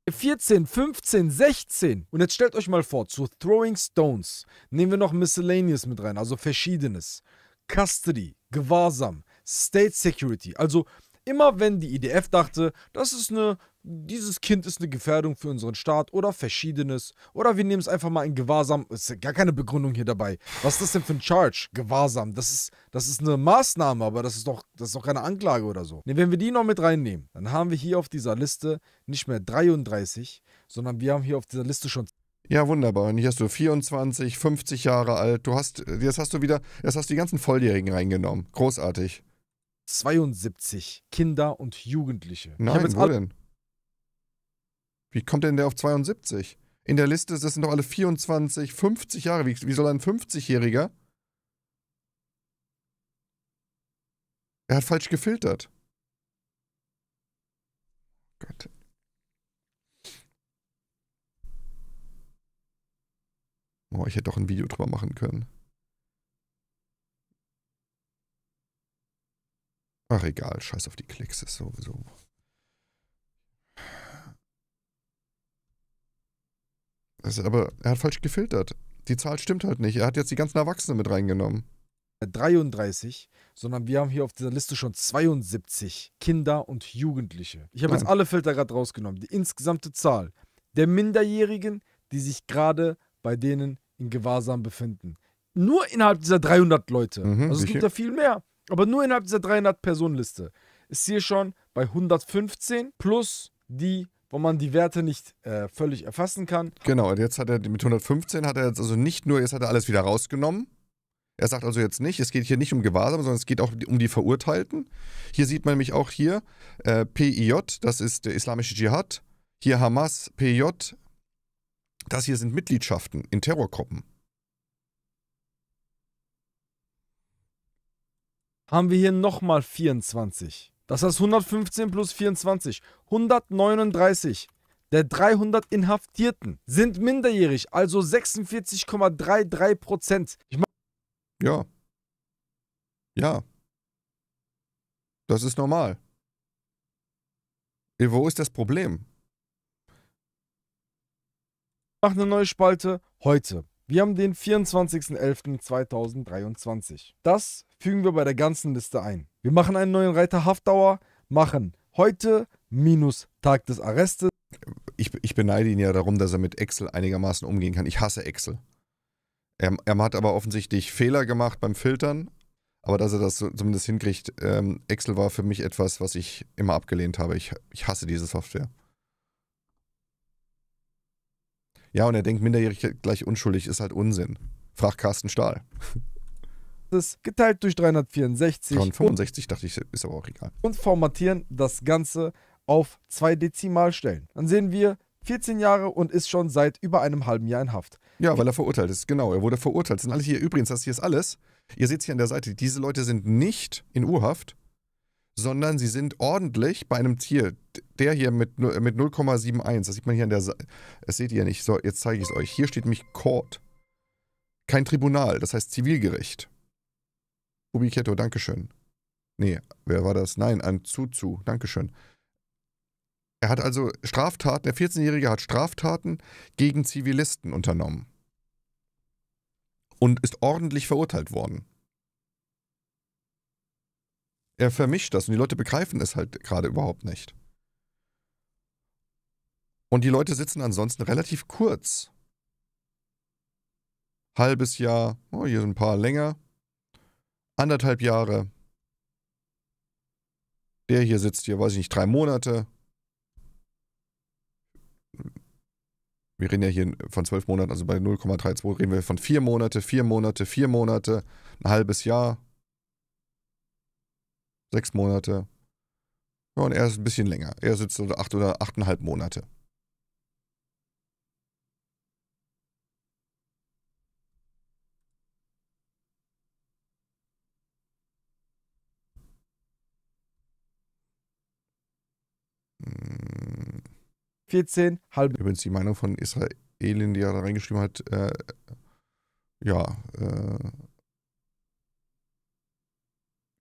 14, 15, 16. Und jetzt stellt euch mal vor, zu Throwing Stones nehmen wir noch Miscellaneous mit rein, also Verschiedenes. Custody, Gewahrsam, State Security. Also immer wenn die IDF dachte, dieses Kind ist eine Gefährdung für unseren Staat oder Verschiedenes. Oder wir nehmen es einfach mal in Gewahrsam. Ist ja gar keine Begründung hier dabei. Was ist das denn für ein Charge? Gewahrsam. Das ist eine Maßnahme, aber das ist doch keine Anklage oder so. Ne, wenn wir die noch mit reinnehmen, dann haben wir hier auf dieser Liste nicht mehr 33, sondern wir haben hier auf dieser Liste schon... Ja, wunderbar. Und hier hast du 24, 50 Jahre alt. Jetzt hast du die ganzen Volljährigen reingenommen. Großartig. 72 Kinder und Jugendliche. Nein, wo denn? Wie kommt denn der auf 72? In der Liste, das sind doch alle 24, 50 Jahre. Wie soll ein 50-Jähriger? Er hat falsch gefiltert. Gott. Oh, ich hätte doch ein Video drüber machen können. Ach egal, scheiß auf die Klicks, ist sowieso. Also, aber er hat falsch gefiltert. Die Zahl stimmt halt nicht. Er hat jetzt die ganzen Erwachsenen mit reingenommen. 33, sondern wir haben hier auf dieser Liste schon 72 Kinder und Jugendliche. Ich habe jetzt alle Filter gerade rausgenommen. Die insgesamte Zahl der Minderjährigen, die sich gerade bei denen in Gewahrsam befinden. Nur innerhalb dieser 300 Leute. Also es gibt ja viel mehr. Aber nur innerhalb dieser 300-Personen-Liste ist hier schon bei 115 plus die, wo man die Werte nicht völlig erfassen kann. Genau, und jetzt hat er mit 115 hat er jetzt also nicht nur, jetzt hat er alles wieder rausgenommen. Er sagt also jetzt nicht, es geht hier nicht um Gewahrsam, sondern es geht auch um die Verurteilten. Hier sieht man nämlich auch hier PIJ, das ist der islamische Dschihad. Hier Hamas, PIJ. Das hier sind Mitgliedschaften in Terrorgruppen. Haben wir hier nochmal 24. Das heißt 115 plus 24. 139. der 300 Inhaftierten sind minderjährig, also 46,33%. Ja. Ja. Das ist normal. Wo ist das Problem? Mach eine neue Spalte heute. Wir haben den 24.11.2023. Das fügen wir bei der ganzen Liste ein. Wir machen einen neuen Reiter Haftdauer, machen heute minus Tag des Arrestes. Ich beneide ihn ja darum, dass er mit Excel einigermaßen umgehen kann. Ich hasse Excel. Er hat aber offensichtlich Fehler gemacht beim Filtern, aber dass er das zumindest hinkriegt. Excel war für mich etwas, was ich immer abgelehnt habe. Ich hasse diese Software. Ja, und er denkt, Minderjährigkeit gleich unschuldig ist halt Unsinn. Frag Carsten Stahl. Das geteilt durch 364. 365 dachte ich, ist aber auch egal. Und formatieren das Ganze auf 2 Dezimalstellen. Dann sehen wir 14 Jahre und ist schon seit über einem halben Jahr in Haft. Ja, weil er verurteilt ist. Genau, er wurde verurteilt. Das sind alle hier übrigens, das hier ist alles. Ihr seht es hier an der Seite, diese Leute sind nicht in Urhaft, sondern sie sind ordentlich bei einem Tier. Der hier mit 0,71, das sieht man hier an der Seite. Das seht ihr nicht, so, jetzt zeige ich es euch. Hier steht nämlich Court. Kein Tribunal, das heißt Zivilgericht. Ubiketto, Dankeschön. Nee, wer war das? Nein, an Zuzu, Dankeschön. Er hat also Straftaten, der 14-Jährige hat Straftaten gegen Zivilisten unternommen. Und ist ordentlich verurteilt worden. Er vermischt das und die Leute begreifen es halt gerade überhaupt nicht. Und die Leute sitzen ansonsten relativ kurz. Halbes Jahr, oh, hier sind ein paar länger. 1,5 Jahre. Der hier sitzt hier, weiß ich nicht, 3 Monate. Wir reden ja hier von 12 Monaten, also bei 0,32 reden wir von 4 Monate, ein halbes Jahr, 6 Monate. Ja, und er ist ein bisschen länger. Er sitzt so 8 oder 8,5 Monate. Hm. 14,5. Übrigens die Meinung von Israelin, die er da reingeschrieben hat,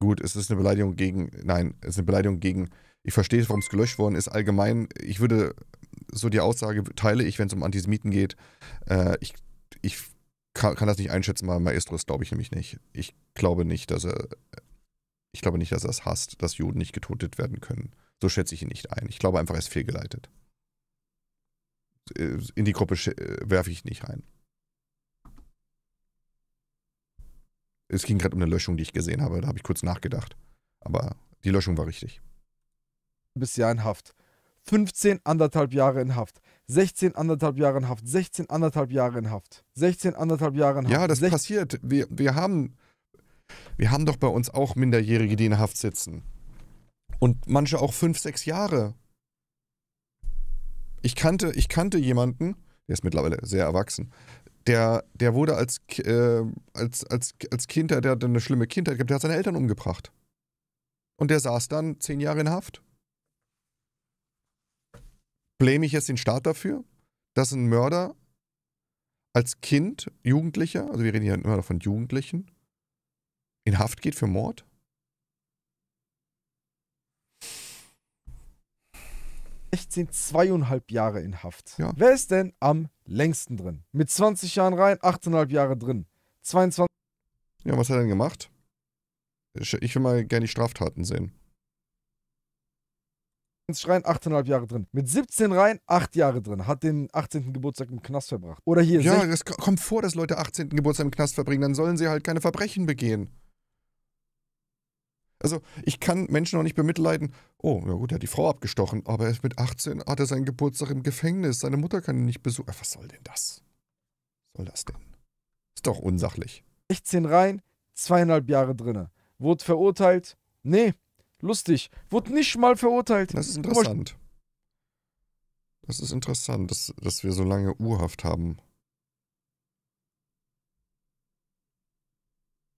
gut, es ist eine Beleidigung gegen, nein, es ist eine Beleidigung gegen, ich verstehe, warum es gelöscht worden ist, allgemein, ich würde, so die Aussage teile ich, wenn es um Antisemiten geht, ich kann das nicht einschätzen, weil Maestro ist, glaube ich, nämlich nicht. Ich glaube nicht, dass er es hasst, dass Juden nicht getötet werden können. So schätze ich ihn nicht ein. Ich glaube einfach, er ist fehlgeleitet. In die Gruppe werfe ich nicht rein. Es ging gerade um eine Löschung, die ich gesehen habe. Da habe ich kurz nachgedacht. Aber die Löschung war richtig. Bis Jahr in Haft. 15,5 Jahre in Haft. 16,5 Jahre in Haft. 16,5 Jahre in Haft. 16,5 Jahre in Haft. Ja, das passiert. Wir haben doch bei uns auch Minderjährige, die in Haft sitzen. Und manche auch 5, 6 Jahre. Ich kannte jemanden, der ist mittlerweile sehr erwachsen, der wurde als Kind, der hatte eine schlimme Kindheit gehabt, der hat seine Eltern umgebracht. Und der saß dann 10 Jahre in Haft. Blame ich jetzt den Staat dafür, dass ein Mörder als Kind, Jugendlicher, also wir reden hier immer noch von Jugendlichen, in Haft geht für Mord? Zweieinhalb Jahre in Haft. Ja. Wer ist denn am längsten drin? Mit 20 Jahren rein, 8,5 Jahre drin. 22. Ja, was hat er denn gemacht? Ich will mal gerne die Straftaten sehen. 20 rein, 8,5 Jahre drin. Mit 17 rein, 8 Jahre drin. Hat den 18. Geburtstag im Knast verbracht. Oder hier. Ja, es kommt vor, dass Leute 18. Geburtstag im Knast verbringen. Dann sollen sie halt keine Verbrechen begehen. Also ich kann Menschen noch nicht bemitleiden, oh, na gut, er hat die Frau abgestochen, aber er ist mit 18, hat er seinen Geburtstag im Gefängnis, seine Mutter kann ihn nicht besuchen. Was soll denn das? Was soll das denn? Ist doch unsachlich. 16 rein, 2,5 Jahre drinne. Wurde verurteilt? Nee, lustig. Wurde nicht mal verurteilt. Das ist interessant. Das ist interessant, dass wir so lange Urhaft haben.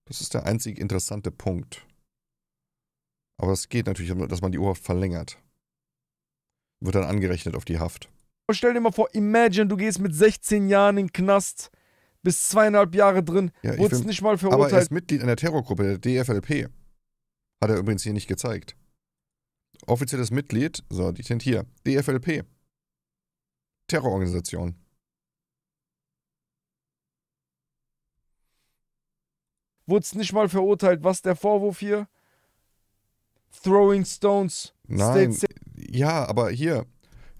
Das ist der einzige interessante Punkt. Aber es geht natürlich, dass man die Urhaft verlängert. Wird dann angerechnet auf die Haft. Und stell dir mal vor, imagine, du gehst mit 16 Jahren in den Knast, bis 2,5 Jahre drin, ja, wurdest nicht mal verurteilt. Aber er ist Mitglied einer Terrorgruppe, der DFLP. Hat er übrigens hier nicht gezeigt. Offizielles Mitglied, so, die sind hier, DFLP. Terrororganisation. Wurdest nicht mal verurteilt, was der Vorwurf hier? Throwing Stones. Nein, ja, aber hier,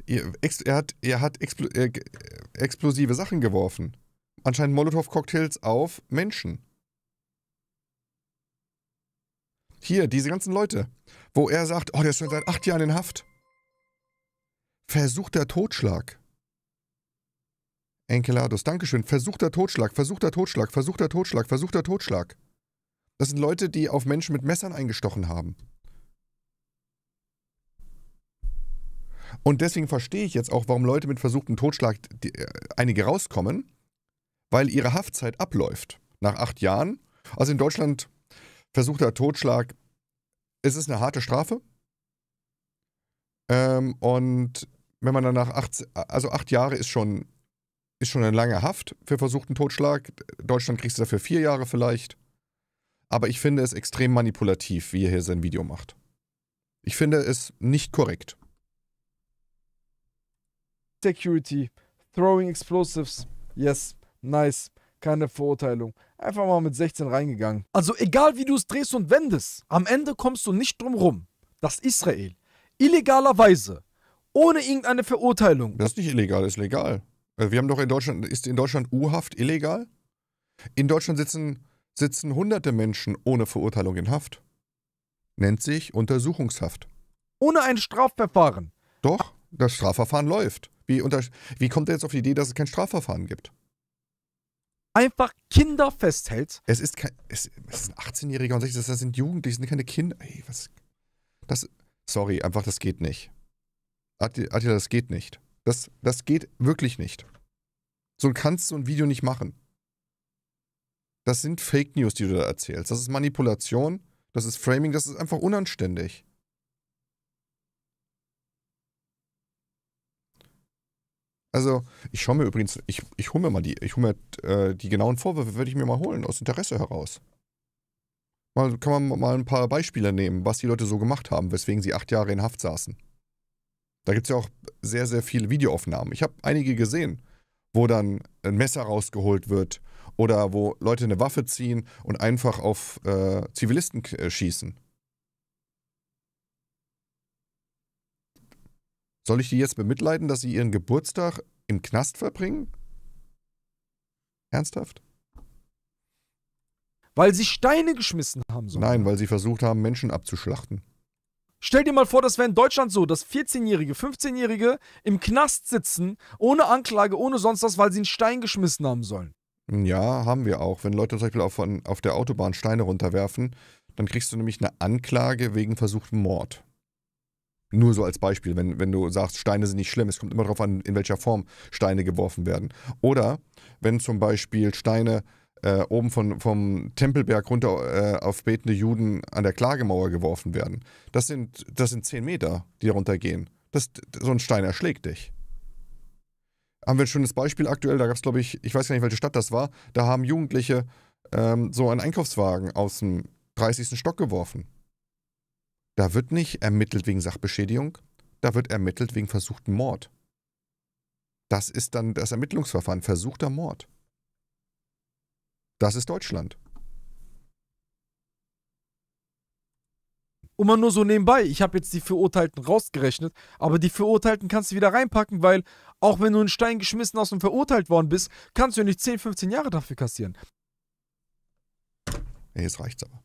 er hat explosive Sachen geworfen. Anscheinend Molotow-Cocktails auf Menschen. Hier, diese ganzen Leute, wo er sagt, oh, der ist schon seit 8 Jahren in Haft. Versuchter Totschlag. Enceladus, dankeschön. Versuchter Totschlag, versuchter Totschlag, versuchter Totschlag, versuchter Totschlag. Das sind Leute, die auf Menschen mit Messern eingestochen haben. Und deswegen verstehe ich jetzt auch, warum Leute mit versuchtem Totschlag, einige rauskommen, weil ihre Haftzeit abläuft. Nach 8 Jahren. Also in Deutschland, versuchter Totschlag, es ist eine harte Strafe. Und wenn man dann nach 8 Jahre ist schon eine lange Haft für versuchten Totschlag. In Deutschland kriegst du dafür 4 Jahre vielleicht. Aber ich finde es extrem manipulativ, wie er hier sein Video macht. Ich finde es nicht korrekt. Security, throwing explosives, yes, nice, keine Verurteilung. Einfach mal mit 16 reingegangen. Also egal wie du es drehst und wendest, am Ende kommst du nicht drum rum, dass Israel illegalerweise, ohne irgendeine Verurteilung... Das ist nicht illegal, das ist legal. Wir haben doch in Deutschland, ist in Deutschland U-Haft illegal? In Deutschland sitzen hunderte Menschen ohne Verurteilung in Haft. Nennt sich Untersuchungshaft. Ohne ein Strafverfahren. Doch, das Strafverfahren läuft. Wie kommt er jetzt auf die Idee, dass es kein Strafverfahren gibt? Einfach Kinder festhält. Es ist ein 18-Jähriger und 16, das sind Jugendliche, das sind keine Kinder. Ey, was? Sorry, einfach, das geht nicht. Attila, das geht nicht. Das geht wirklich nicht. So kannst du ein Video nicht machen. Das sind Fake News, die du da erzählst. Das ist Manipulation, das ist Framing, das ist einfach unanständig. Also, ich schaue mir übrigens, ich hole mir die genauen Vorwürfe, würde ich mir mal holen, aus Interesse heraus. Mal, kann man mal ein paar Beispiele nehmen, was die Leute so gemacht haben, weswegen sie 8 Jahre in Haft saßen. Da gibt es ja auch sehr, sehr viele Videoaufnahmen. Ich habe einige gesehen, wo dann ein Messer rausgeholt wird oder wo Leute eine Waffe ziehen und einfach auf Zivilisten schießen. Soll ich die jetzt bemitleiden, dass sie ihren Geburtstag im Knast verbringen? Ernsthaft? Weil sie Steine geschmissen haben sollen. Nein, weil sie versucht haben, Menschen abzuschlachten. Stell dir mal vor, das wäre in Deutschland so, dass 14-Jährige, 15-Jährige im Knast sitzen, ohne Anklage, ohne sonst was, weil sie einen Stein geschmissen haben sollen. Ja, haben wir auch. Wenn Leute zum Beispiel auf der Autobahn Steine runterwerfen, dann kriegst du nämlich eine Anklage wegen versuchten Mord. Nur so als Beispiel, wenn du sagst, Steine sind nicht schlimm, es kommt immer darauf an, in welcher Form Steine geworfen werden. Oder wenn zum Beispiel Steine oben vom Tempelberg runter auf betende Juden an der Klagemauer geworfen werden. Das sind 10 Meter, die runtergehen. So ein Stein erschlägt dich. Haben wir ein schönes Beispiel aktuell, da gab es, glaube ich weiß gar nicht, welche Stadt das war, da haben Jugendliche so einen Einkaufswagen aus dem 30. Stock geworfen. Da wird nicht ermittelt wegen Sachbeschädigung, da wird ermittelt wegen versuchten Mord. Das ist dann das Ermittlungsverfahren, versuchter Mord. Das ist Deutschland. Und mal nur so nebenbei, ich habe jetzt die Verurteilten rausgerechnet, aber die Verurteilten kannst du wieder reinpacken, weil auch wenn du einen Stein geschmissen hast und verurteilt worden bist, kannst du ja nicht 10, 15 Jahre dafür kassieren. Nee, jetzt reicht's aber.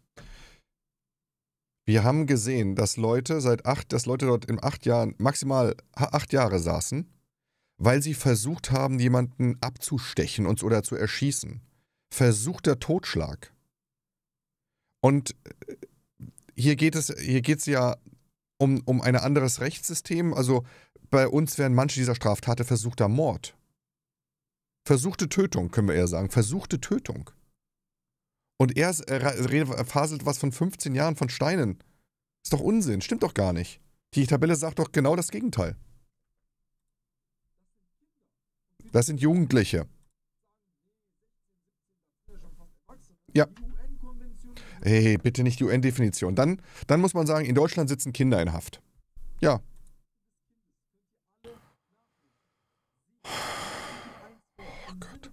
Wir haben gesehen, dass Leute dort in 8 Jahren, maximal 8 Jahre saßen, weil sie versucht haben, jemanden abzustechen oder zu erschießen. Versuchter Totschlag. Und hier geht es ja um ein anderes Rechtssystem. Also bei uns wären manche dieser Straftaten versuchter Mord. Versuchte Tötung, können wir eher sagen. Versuchte Tötung. Und er faselt was von 15 Jahren von Steinen. Ist doch Unsinn, stimmt doch gar nicht. Die Tabelle sagt doch genau das Gegenteil. Das sind Jugendliche. Ja. Hey, bitte nicht die UN-Definition. Dann muss man sagen, in Deutschland sitzen Kinder in Haft. Ja. Oh Gott.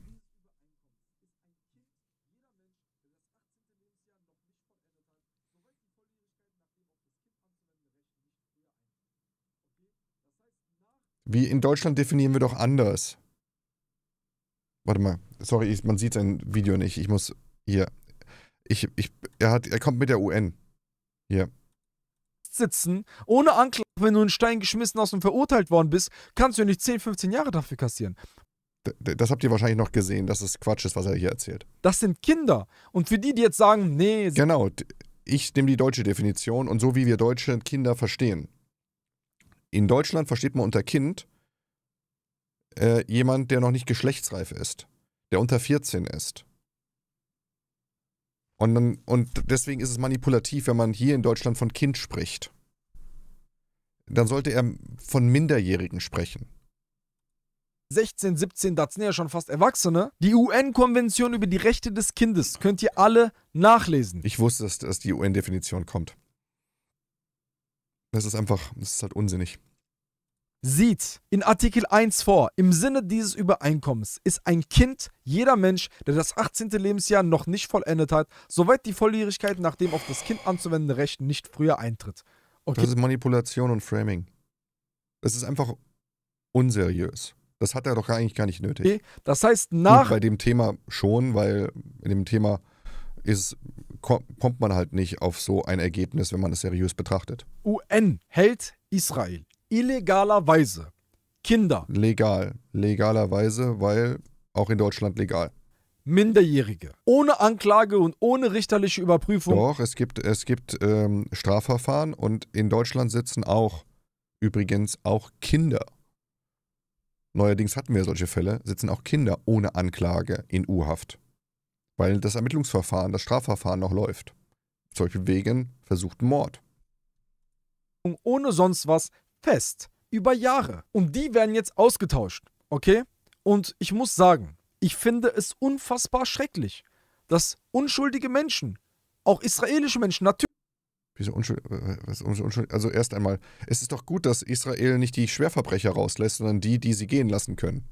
Wie in Deutschland definieren wir doch anders. Warte mal. Sorry, man sieht sein Video nicht. Ich muss hier... Er kommt mit der UN. Hier. Sitzen, ohne Anklage, wenn du einen Stein geschmissen hast und verurteilt worden bist, kannst du ja nicht 10, 15 Jahre dafür kassieren. Das habt ihr wahrscheinlich noch gesehen, dass es Quatsch ist, was er hier erzählt. Das sind Kinder. Und für die, die jetzt sagen, nee... Genau, ich nehme die deutsche Definition und so wie wir Deutsche Kinder verstehen. In Deutschland versteht man unter Kind jemand, der noch nicht geschlechtsreif ist, der unter 14 ist. Und deswegen ist es manipulativ, wenn man hier in Deutschland von Kind spricht. Dann sollte er von Minderjährigen sprechen. 16, 17, das sind ja schon fast Erwachsene. Die UN-Konvention über die Rechte des Kindes könnt ihr alle nachlesen. Ich wusste, dass die UN-Definition kommt. Das ist halt unsinnig. Sieht in Artikel 1 vor, im Sinne dieses Übereinkommens ist ein Kind jeder Mensch, der das 18. Lebensjahr noch nicht vollendet hat, soweit die Volljährigkeit nach dem auf das Kind anzuwendende Recht nicht früher eintritt. Okay. Das ist Manipulation und Framing. Das ist einfach unseriös. Das hat er doch eigentlich gar nicht nötig. Okay. Das heißt nach... Und bei dem Thema schon, weil in dem Thema kommt man halt nicht auf so ein Ergebnis, wenn man es seriös betrachtet. UN hält Israel illegalerweise Kinder. Legalerweise, weil auch in Deutschland legal. Minderjährige. Ohne Anklage und ohne richterliche Überprüfung. Doch, es gibt Strafverfahren und in Deutschland sitzen übrigens auch Kinder. Neuerdings hatten wir solche Fälle, sitzen auch Kinder ohne Anklage in U-Haft. Weil das Ermittlungsverfahren, das Strafverfahren noch läuft. Zum Beispiel wegen versuchten Mord. Ohne sonst was. Fest, über Jahre. Und die werden jetzt ausgetauscht, okay? Und ich muss sagen, ich finde es unfassbar schrecklich, dass unschuldige Menschen, auch israelische Menschen, natürlich... Wieso unschuldig? Also erst einmal, es ist doch gut, dass Israel nicht die Schwerverbrecher rauslässt, sondern die, die sie gehen lassen können.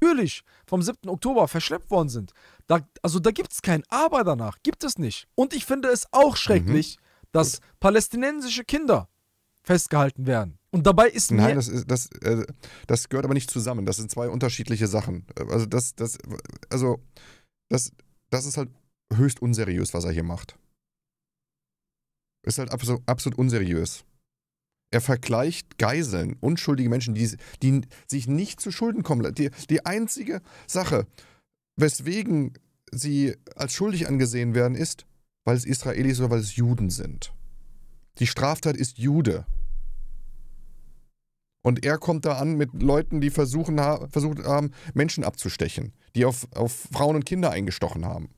Natürlich vom 7. Oktober verschleppt worden sind. Da gibt es kein Aber danach, gibt es nicht. Und ich finde es auch schrecklich, dass palästinensische Kinder festgehalten werden. Und dabei ist mir... Nein, das gehört aber nicht zusammen. Das sind zwei unterschiedliche Sachen. Also das ist halt höchst unseriös, was er hier macht. Ist halt absolut unseriös. Er vergleicht Geiseln, unschuldige Menschen, die sich nicht zu Schulden kommen. Die einzige Sache, weswegen sie als schuldig angesehen werden, ist, weil es Israelis oder weil es Juden sind. Die Straftat ist Jude. Und er kommt da an mit Leuten, die versucht haben, Menschen abzustechen, die auf Frauen und Kinder eingestochen haben.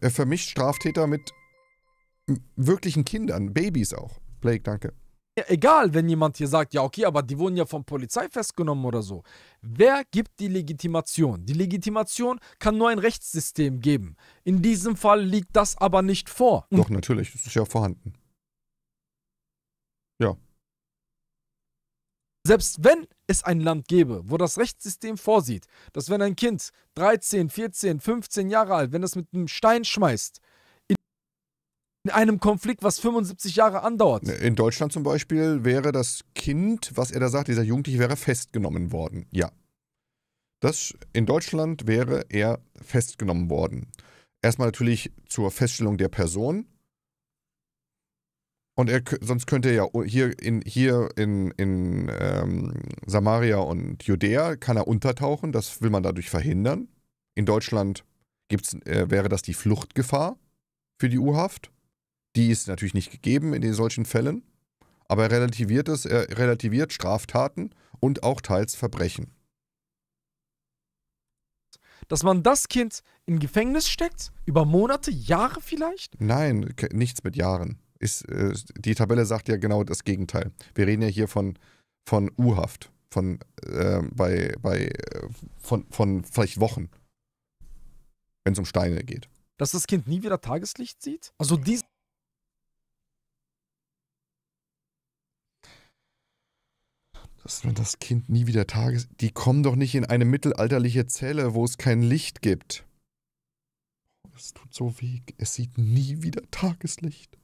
Er vermischt Straftäter mit wirklichen Kindern, Babys auch. Blake, danke. Ja, egal, wenn jemand hier sagt, ja okay, aber die wurden ja von Polizei festgenommen oder so. Wer gibt die Legitimation? Die Legitimation kann nur ein Rechtssystem geben. In diesem Fall liegt das aber nicht vor. Doch, natürlich, das ist ja vorhanden. Ja. Selbst wenn es ein Land gäbe, wo das Rechtssystem vorsieht, dass wenn ein Kind 13, 14, 15 Jahre alt, wenn es mit einem Stein schmeißt, in einem Konflikt, was 75 Jahre andauert. In Deutschland zum Beispiel wäre das Kind, was er da sagt, dieser Jugendliche wäre festgenommen worden. Ja. In Deutschland wäre er festgenommen worden. Erstmal natürlich zur Feststellung der Person. Und sonst könnte er ja hier in Samaria und Judäa kann er untertauchen. Das will man dadurch verhindern. In Deutschland wäre das die Fluchtgefahr für die U-Haft. Die ist natürlich nicht gegeben in solchen Fällen, aber er relativiert Straftaten und auch teils Verbrechen. Dass man das Kind in Gefängnis steckt? Über Monate, Jahre vielleicht? Nein, nichts mit Jahren. ist, die Tabelle sagt ja genau das Gegenteil. Wir reden ja hier von U-Haft, von vielleicht Wochen, wenn es um Steine geht. Dass das Kind nie wieder Tageslicht sieht? Also diese... Dass man das Kind nie wieder Tageslicht... Die kommen doch nicht in eine mittelalterliche Zelle, wo es kein Licht gibt. Es tut so weh. Es sieht nie wieder Tageslicht.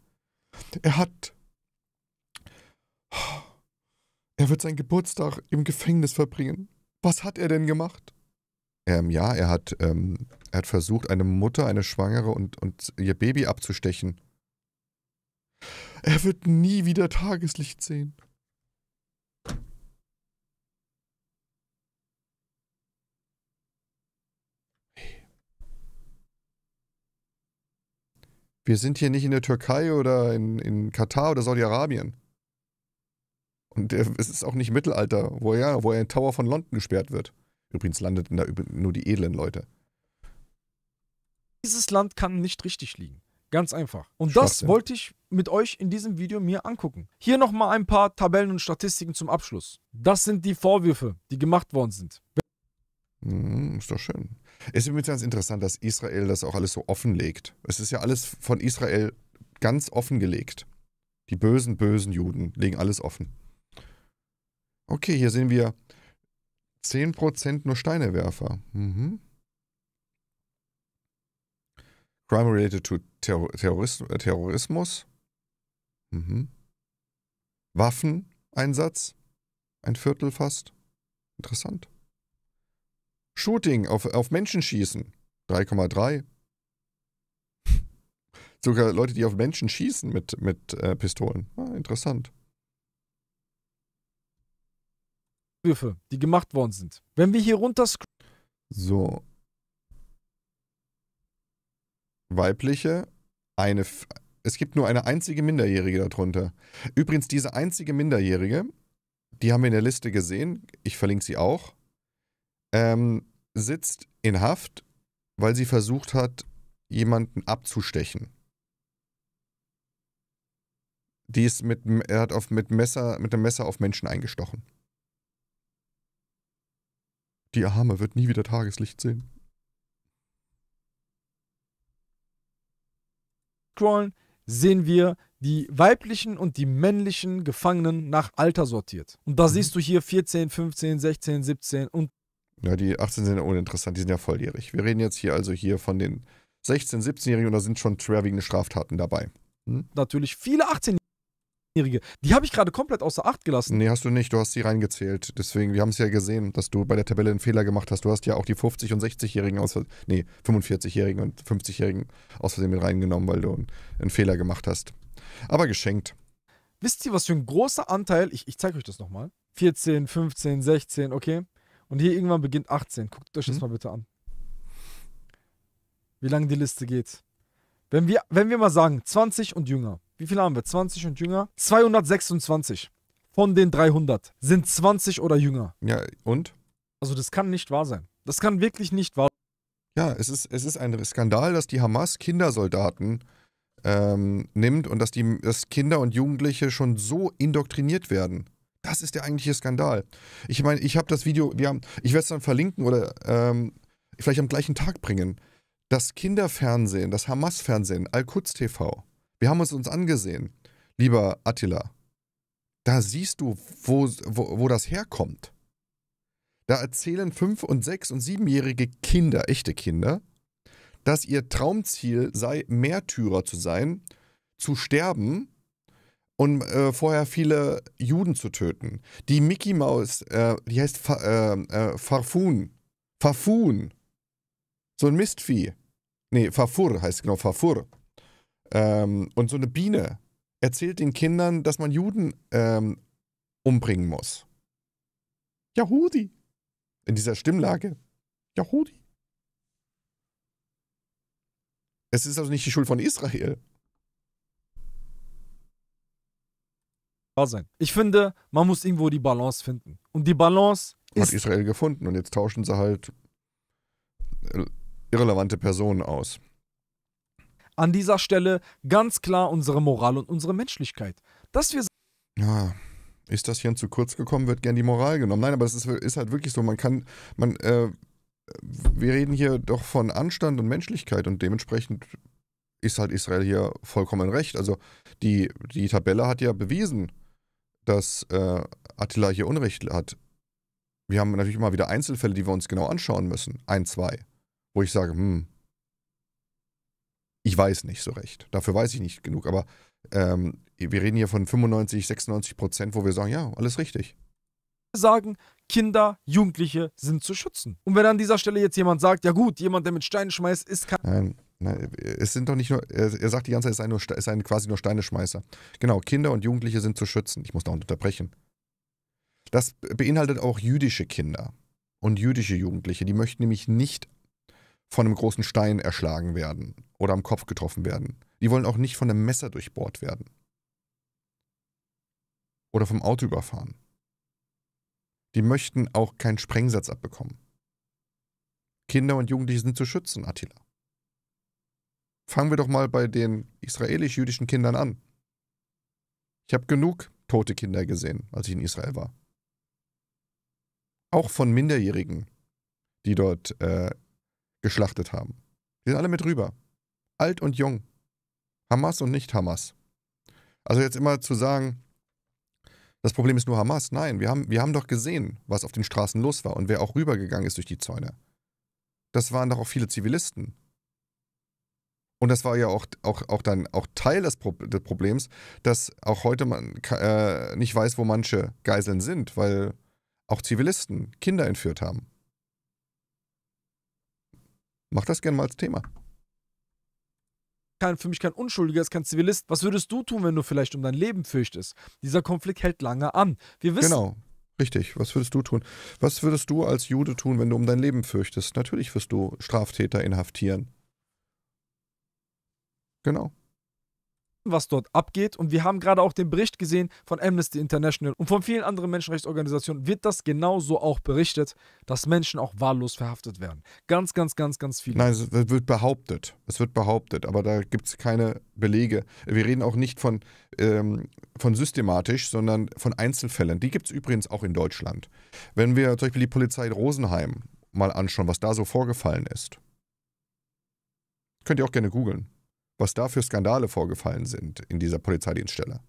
Er wird seinen Geburtstag im Gefängnis verbringen. Was hat er denn gemacht? Ja, er hat versucht, eine Mutter, eine Schwangere und ihr Baby abzustechen. Er wird nie wieder Tageslicht sehen. Wir sind hier nicht in der Türkei oder in Katar oder Saudi-Arabien. Und es ist auch nicht Mittelalter, wo er in Tower von London gesperrt wird. Übrigens landeten da nur die edlen Leute. Dieses Land kann nicht richtig liegen. Ganz einfach. Und das wollte ich mit euch in diesem Video mir angucken. Hier nochmal ein paar Tabellen und Statistiken zum Abschluss. Das sind die Vorwürfe, die gemacht worden sind. Ist doch schön. Es ist übrigens ganz interessant, dass Israel das auch alles so offenlegt. Es ist ja alles von Israel ganz offen gelegt. Die bösen, bösen Juden legen alles offen. Okay, hier sehen wir 10% nur Steinewerfer. Mhm. Crime related to Terrorismus. Mhm. Waffeneinsatz. 1/4 fast. Interessant. Shooting, auf Menschen schießen. 3,3. Sogar Leute, die auf Menschen schießen mit Pistolen. Ah, interessant. Würfe, die gemacht worden sind. Wenn wir hier runter... So. Weibliche, es gibt nur eine einzige Minderjährige darunter. Übrigens, diese einzige Minderjährige, die haben wir in der Liste gesehen, ich verlinke sie auch, sitzt in Haft, weil sie versucht hat, jemanden abzustechen. Die ist mit einem Messer auf Menschen eingestochen. Die Arme wird nie wieder Tageslicht sehen. Scrollen sehen wir die weiblichen und die männlichen Gefangenen nach Alter sortiert. Und da siehst du hier 14, 15, 16, 17 und... Ja, die 18 sind ja uninteressant, die sind ja volljährig. Wir reden jetzt hier also von den 16-, 17-Jährigen und da sind schon schwerwiegende Straftaten dabei. Hm? Natürlich viele 18-Jährige. Die habe ich gerade komplett außer Acht gelassen. Nee, hast du nicht. Du hast sie reingezählt. Deswegen, wir haben es ja gesehen, dass du bei der Tabelle einen Fehler gemacht hast. Du hast ja auch die 50- und 60-Jährigen 45-Jährigen und 50-Jährigen aus Versehen mit reingenommen, weil du einen Fehler gemacht hast. Aber geschenkt. Wisst ihr, was für ein großer Anteil... Ich zeige euch das nochmal. 14, 15, 16, okay. Und hier irgendwann beginnt 18. Guckt euch das mal bitte an. Wie lange die Liste geht. Wenn wir mal sagen, 20 und jünger. Wie viele haben wir? 20 und jünger? 226 von den 300 sind 20 oder jünger. Ja, und? Also das kann nicht wahr sein. Das kann wirklich nicht wahr sein. Ja, es ist ein Skandal, dass die Hamas Kindersoldaten nimmt und dass Kinder und Jugendliche schon so indoktriniert werden. Das ist der eigentliche Skandal. Ich meine, ich habe das Video, ich werde es dann verlinken oder vielleicht am gleichen Tag bringen. Das Kinderfernsehen, das Hamas-Fernsehen, Al-Quds TV. Wir haben es uns angesehen, lieber Attila. Da siehst du, wo das herkommt. Da erzählen 5- und 6- und 7-jährige Kinder, echte Kinder, dass ihr Traumziel sei, Märtyrer zu sein, zu sterben und vorher viele Juden zu töten. Die Mickey Maus, die heißt Farfur. So ein Mistvieh. Nee, Farfur heißt genau, Farfur. Und so eine Biene erzählt den Kindern, dass man Juden umbringen muss. Yahudi. In dieser Stimmlage. Yahudi. Es ist also nicht die Schuld von Israel. Sein. Ich finde, man muss irgendwo die Balance finden. Und die Balance ist... Hat Israel gefunden und jetzt tauschen sie halt irrelevante Personen aus. an dieser Stelle ganz klar unsere Moral und unsere Menschlichkeit. Dass wir ja, ist das hier zu kurz gekommen, wird gern die Moral genommen. Nein, aber das ist halt wirklich so, wir reden hier doch von Anstand und Menschlichkeit und dementsprechend ist halt Israel hier vollkommen recht. Also die Tabelle hat ja bewiesen, dass Attila hier Unrecht hat. Wir haben natürlich immer wieder Einzelfälle, die wir uns genau anschauen müssen. 1, 2. Wo ich sage, ich weiß nicht so recht. Dafür weiß ich nicht genug. Aber wir reden hier von 95, 96%, wo wir sagen, ja, alles richtig. Sagen, Kinder, Jugendliche sind zu schützen. Und wenn an dieser Stelle jetzt jemand sagt, ja gut, jemand, der mit Steinen schmeißt, ist kein... Nein, es sind doch nicht nur... Er sagt die ganze Zeit, es seien quasi nur Steineschmeißer. Genau, Kinder und Jugendliche sind zu schützen. Ich muss da unterbrechen. Das beinhaltet auch jüdische Kinder und jüdische Jugendliche. Die möchten nämlich nicht von einem großen Stein erschlagen werden oder am Kopf getroffen werden. Die wollen auch nicht von einem Messer durchbohrt werden. Oder vom Auto überfahren. Die möchten auch keinen Sprengsatz abbekommen. Kinder und Jugendliche sind zu schützen, Attila. Fangen wir doch mal bei den israelisch-jüdischen Kindern an. Ich habe genug tote Kinder gesehen, als ich in Israel war. Auch von Minderjährigen, die dort geschlachtet haben. Die sind alle mit rüber. Alt und jung. Hamas und nicht Hamas. Also jetzt immer zu sagen, das Problem ist nur Hamas. Nein, wir haben doch gesehen, was auf den Straßen los war und wer auch rübergegangen ist durch die Zäune. Das waren doch auch viele Zivilisten. Und das war ja auch Teil des Problems, dass auch heute man nicht weiß, wo manche Geiseln sind, weil auch Zivilisten Kinder entführt haben. Mach das gerne mal als Thema. Für mich kein Unschuldiger, ist kein Zivilist. Was würdest du tun, wenn du vielleicht um dein Leben fürchtest? Dieser Konflikt hält lange an. Wir wissen. Genau, richtig. Was würdest du tun? Was würdest du als Jude tun, wenn du um dein Leben fürchtest? Natürlich wirst du Straftäter inhaftieren. Genau. Was dort abgeht, und wir haben gerade auch den Bericht gesehen von Amnesty International und von vielen anderen Menschenrechtsorganisationen, wird das genauso auch berichtet, dass Menschen auch wahllos verhaftet werden. Ganz, ganz, ganz, ganz viele. Nein, es wird behauptet. Es wird behauptet, aber da gibt es keine Belege. Wir reden auch nicht von systematisch, sondern von Einzelfällen. Die gibt es übrigens auch in Deutschland. Wenn wir zum Beispiel die Polizei Rosenheim mal anschauen, was da so vorgefallen ist, könnt ihr auch gerne googeln, was da für Skandale vorgefallen sind in dieser Polizeidienststelle.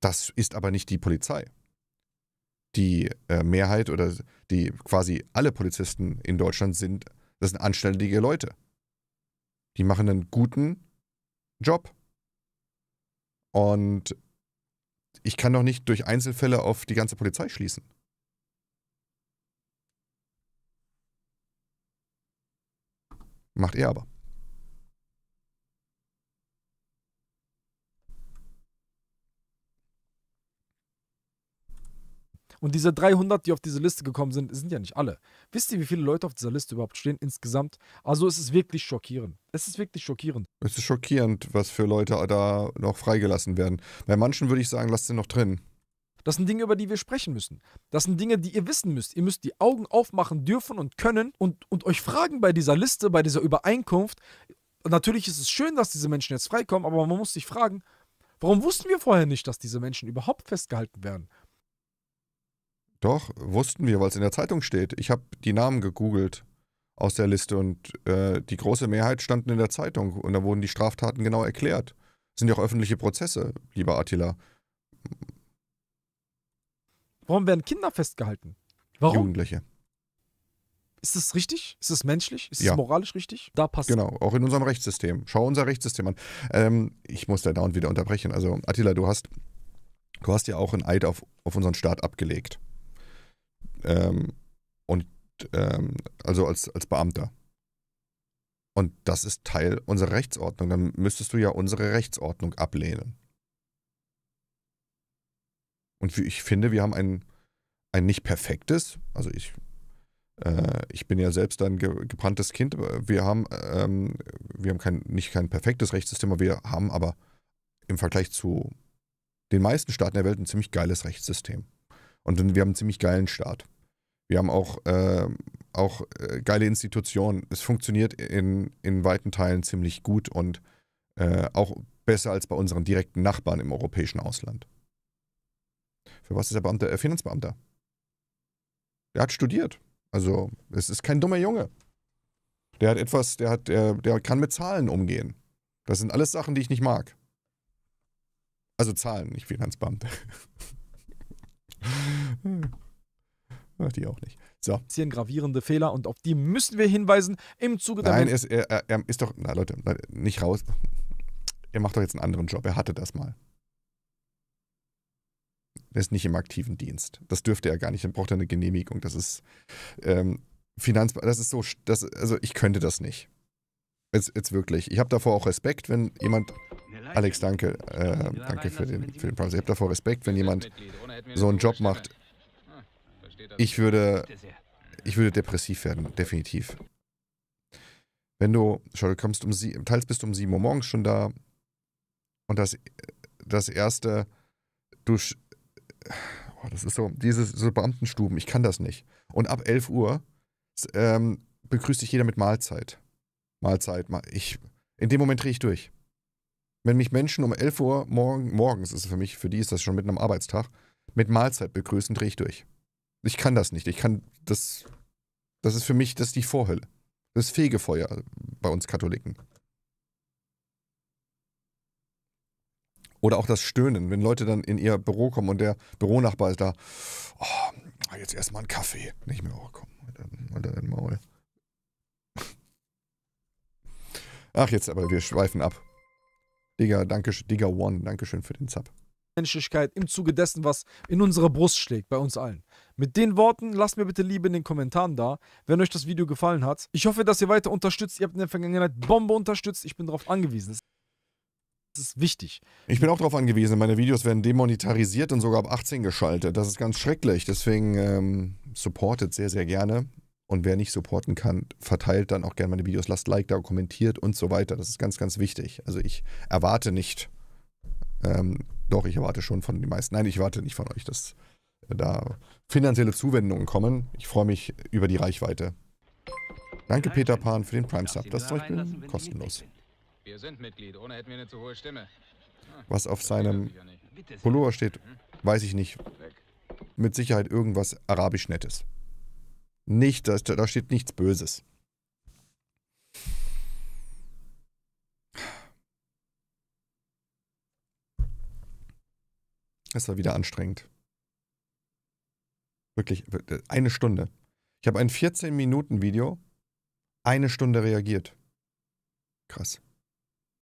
Das ist aber nicht die Polizei. Die Mehrheit oder die quasi alle Polizisten in Deutschland das sind anständige Leute. Die machen einen guten Job. Und ich kann doch nicht durch Einzelfälle auf die ganze Polizei schließen. Macht er aber. Und diese 300, die auf diese Liste gekommen sind, sind ja nicht alle. Wisst ihr, wie viele Leute auf dieser Liste überhaupt stehen insgesamt? Also es ist wirklich schockierend. Es ist wirklich schockierend. Es ist schockierend, was für Leute da noch freigelassen werden. Bei manchen würde ich sagen, lasst sie noch drin. Das sind Dinge, über die wir sprechen müssen. Das sind Dinge, die ihr wissen müsst. Ihr müsst die Augen aufmachen dürfen und können und euch fragen bei dieser Liste, bei dieser Übereinkunft. Natürlich ist es schön, dass diese Menschen jetzt freikommen, aber man muss sich fragen, warum wussten wir vorher nicht, dass diese Menschen überhaupt festgehalten werden? Doch, wussten wir, weil es in der Zeitung steht. Ich habe die Namen gegoogelt aus der Liste und die große Mehrheit standen in der Zeitung und da wurden die Straftaten genau erklärt. Das sind ja auch öffentliche Prozesse, lieber Attila. Warum werden Kinder festgehalten? Warum? Jugendliche. Ist das richtig? Ist das menschlich? Ist das moralisch richtig? Da passt. Genau, auch in unserem Rechtssystem. Schau unser Rechtssystem an. Ich muss da dauernd wieder unterbrechen. Also Attila, du hast ja auch einen Eid auf unseren Staat abgelegt. Also als Beamter. Und das ist Teil unserer Rechtsordnung. Dann müsstest du ja unsere Rechtsordnung ablehnen. Und ich finde, wir haben ein nicht perfektes, also ich bin ja selbst ein gebranntes Kind, wir haben nicht kein perfektes Rechtssystem, wir haben aber im Vergleich zu den meisten Staaten der Welt ein ziemlich geiles Rechtssystem. Und wir haben einen ziemlich geilen Staat. Wir haben auch auch geile Institutionen. Es funktioniert in weiten Teilen ziemlich gut und auch besser als bei unseren direkten Nachbarn im europäischen Ausland. Für was ist der Beamte, Finanzbeamter? Der hat studiert. Also es ist kein dummer Junge. Der hat etwas, der kann mit Zahlen umgehen. Das sind alles Sachen, die ich nicht mag. Also Zahlen, nicht Finanzbeamte. Ach, die auch nicht. So. Hier gravierende Fehler und auf die müssen wir hinweisen im Zuge der... Nein, er ist doch... Na Leute, nicht raus. Er macht doch jetzt einen anderen Job. Er hatte das mal. Er ist nicht im aktiven Dienst. Das dürfte er gar nicht. Dann braucht er eine Genehmigung. Das ist... das ist so... also ich könnte das nicht. Jetzt wirklich. Ich habe davor auch Respekt, wenn jemand... Alex, danke. Danke für den Preis. Ich habe davor Respekt, wenn jemand so einen Job macht. Ich würde depressiv werden, definitiv. Wenn du, schau, du kommst teils bist du um 7 Uhr morgens schon da und das erste, das ist so, so Beamtenstuben, ich kann das nicht. Und ab 11 Uhr begrüßt dich jeder mit Mahlzeit. In dem Moment drehe ich durch. Wenn mich Menschen um 11 Uhr morgens, ist es für mich, für die ist das schon mitten am Arbeitstag, mit Mahlzeit begrüßen, drehe ich durch. Ich kann das nicht. Das ist für mich, das ist die Vorhölle. Das ist Fegefeuer bei uns Katholiken. Oder auch das Stöhnen, wenn Leute dann in ihr Büro kommen und der Büronachbar ist da, oh, jetzt erstmal einen Kaffee. Nicht mehr, oh komm, unter den Maul. Ach, jetzt aber, wir schweifen ab. Digga, danke, Digga One, dankeschön für den Sub. Menschlichkeit im Zuge dessen, was in unserer Brust schlägt, bei uns allen. Mit den Worten, lasst mir bitte Liebe in den Kommentaren da, wenn euch das Video gefallen hat. Ich hoffe, dass ihr weiter unterstützt. Ihr habt in der Vergangenheit Bombe unterstützt. Ich bin darauf angewiesen. Das ist wichtig. Ich bin auch darauf angewiesen. Meine Videos werden demonetarisiert und sogar ab 18 geschaltet. Das ist ganz schrecklich. Deswegen supportet sehr, sehr gerne. Und wer nicht supporten kann, verteilt dann auch gerne meine Videos. Lasst Like da, kommentiert und so weiter. Das ist ganz, ganz wichtig. Also ich erwarte nicht... doch, ich erwarte schon von den meisten. Nein, ich erwarte nicht von euch, dass da finanzielle Zuwendungen kommen. Ich freue mich über die Reichweite. Danke, Peter Pan, für den Prime-Sub. Das Zeug ist kostenlos. Wir sind Mitglied, ohne hätten wir eine zu hohe Stimme. Was auf seinem Pullover steht, weiß ich nicht. Mit Sicherheit irgendwas arabisch Nettes. Nicht, da steht nichts Böses. Es war wieder anstrengend. Wirklich, eine Stunde. Ich habe ein 14-Minuten-Video, eine Stunde reagiert. Krass.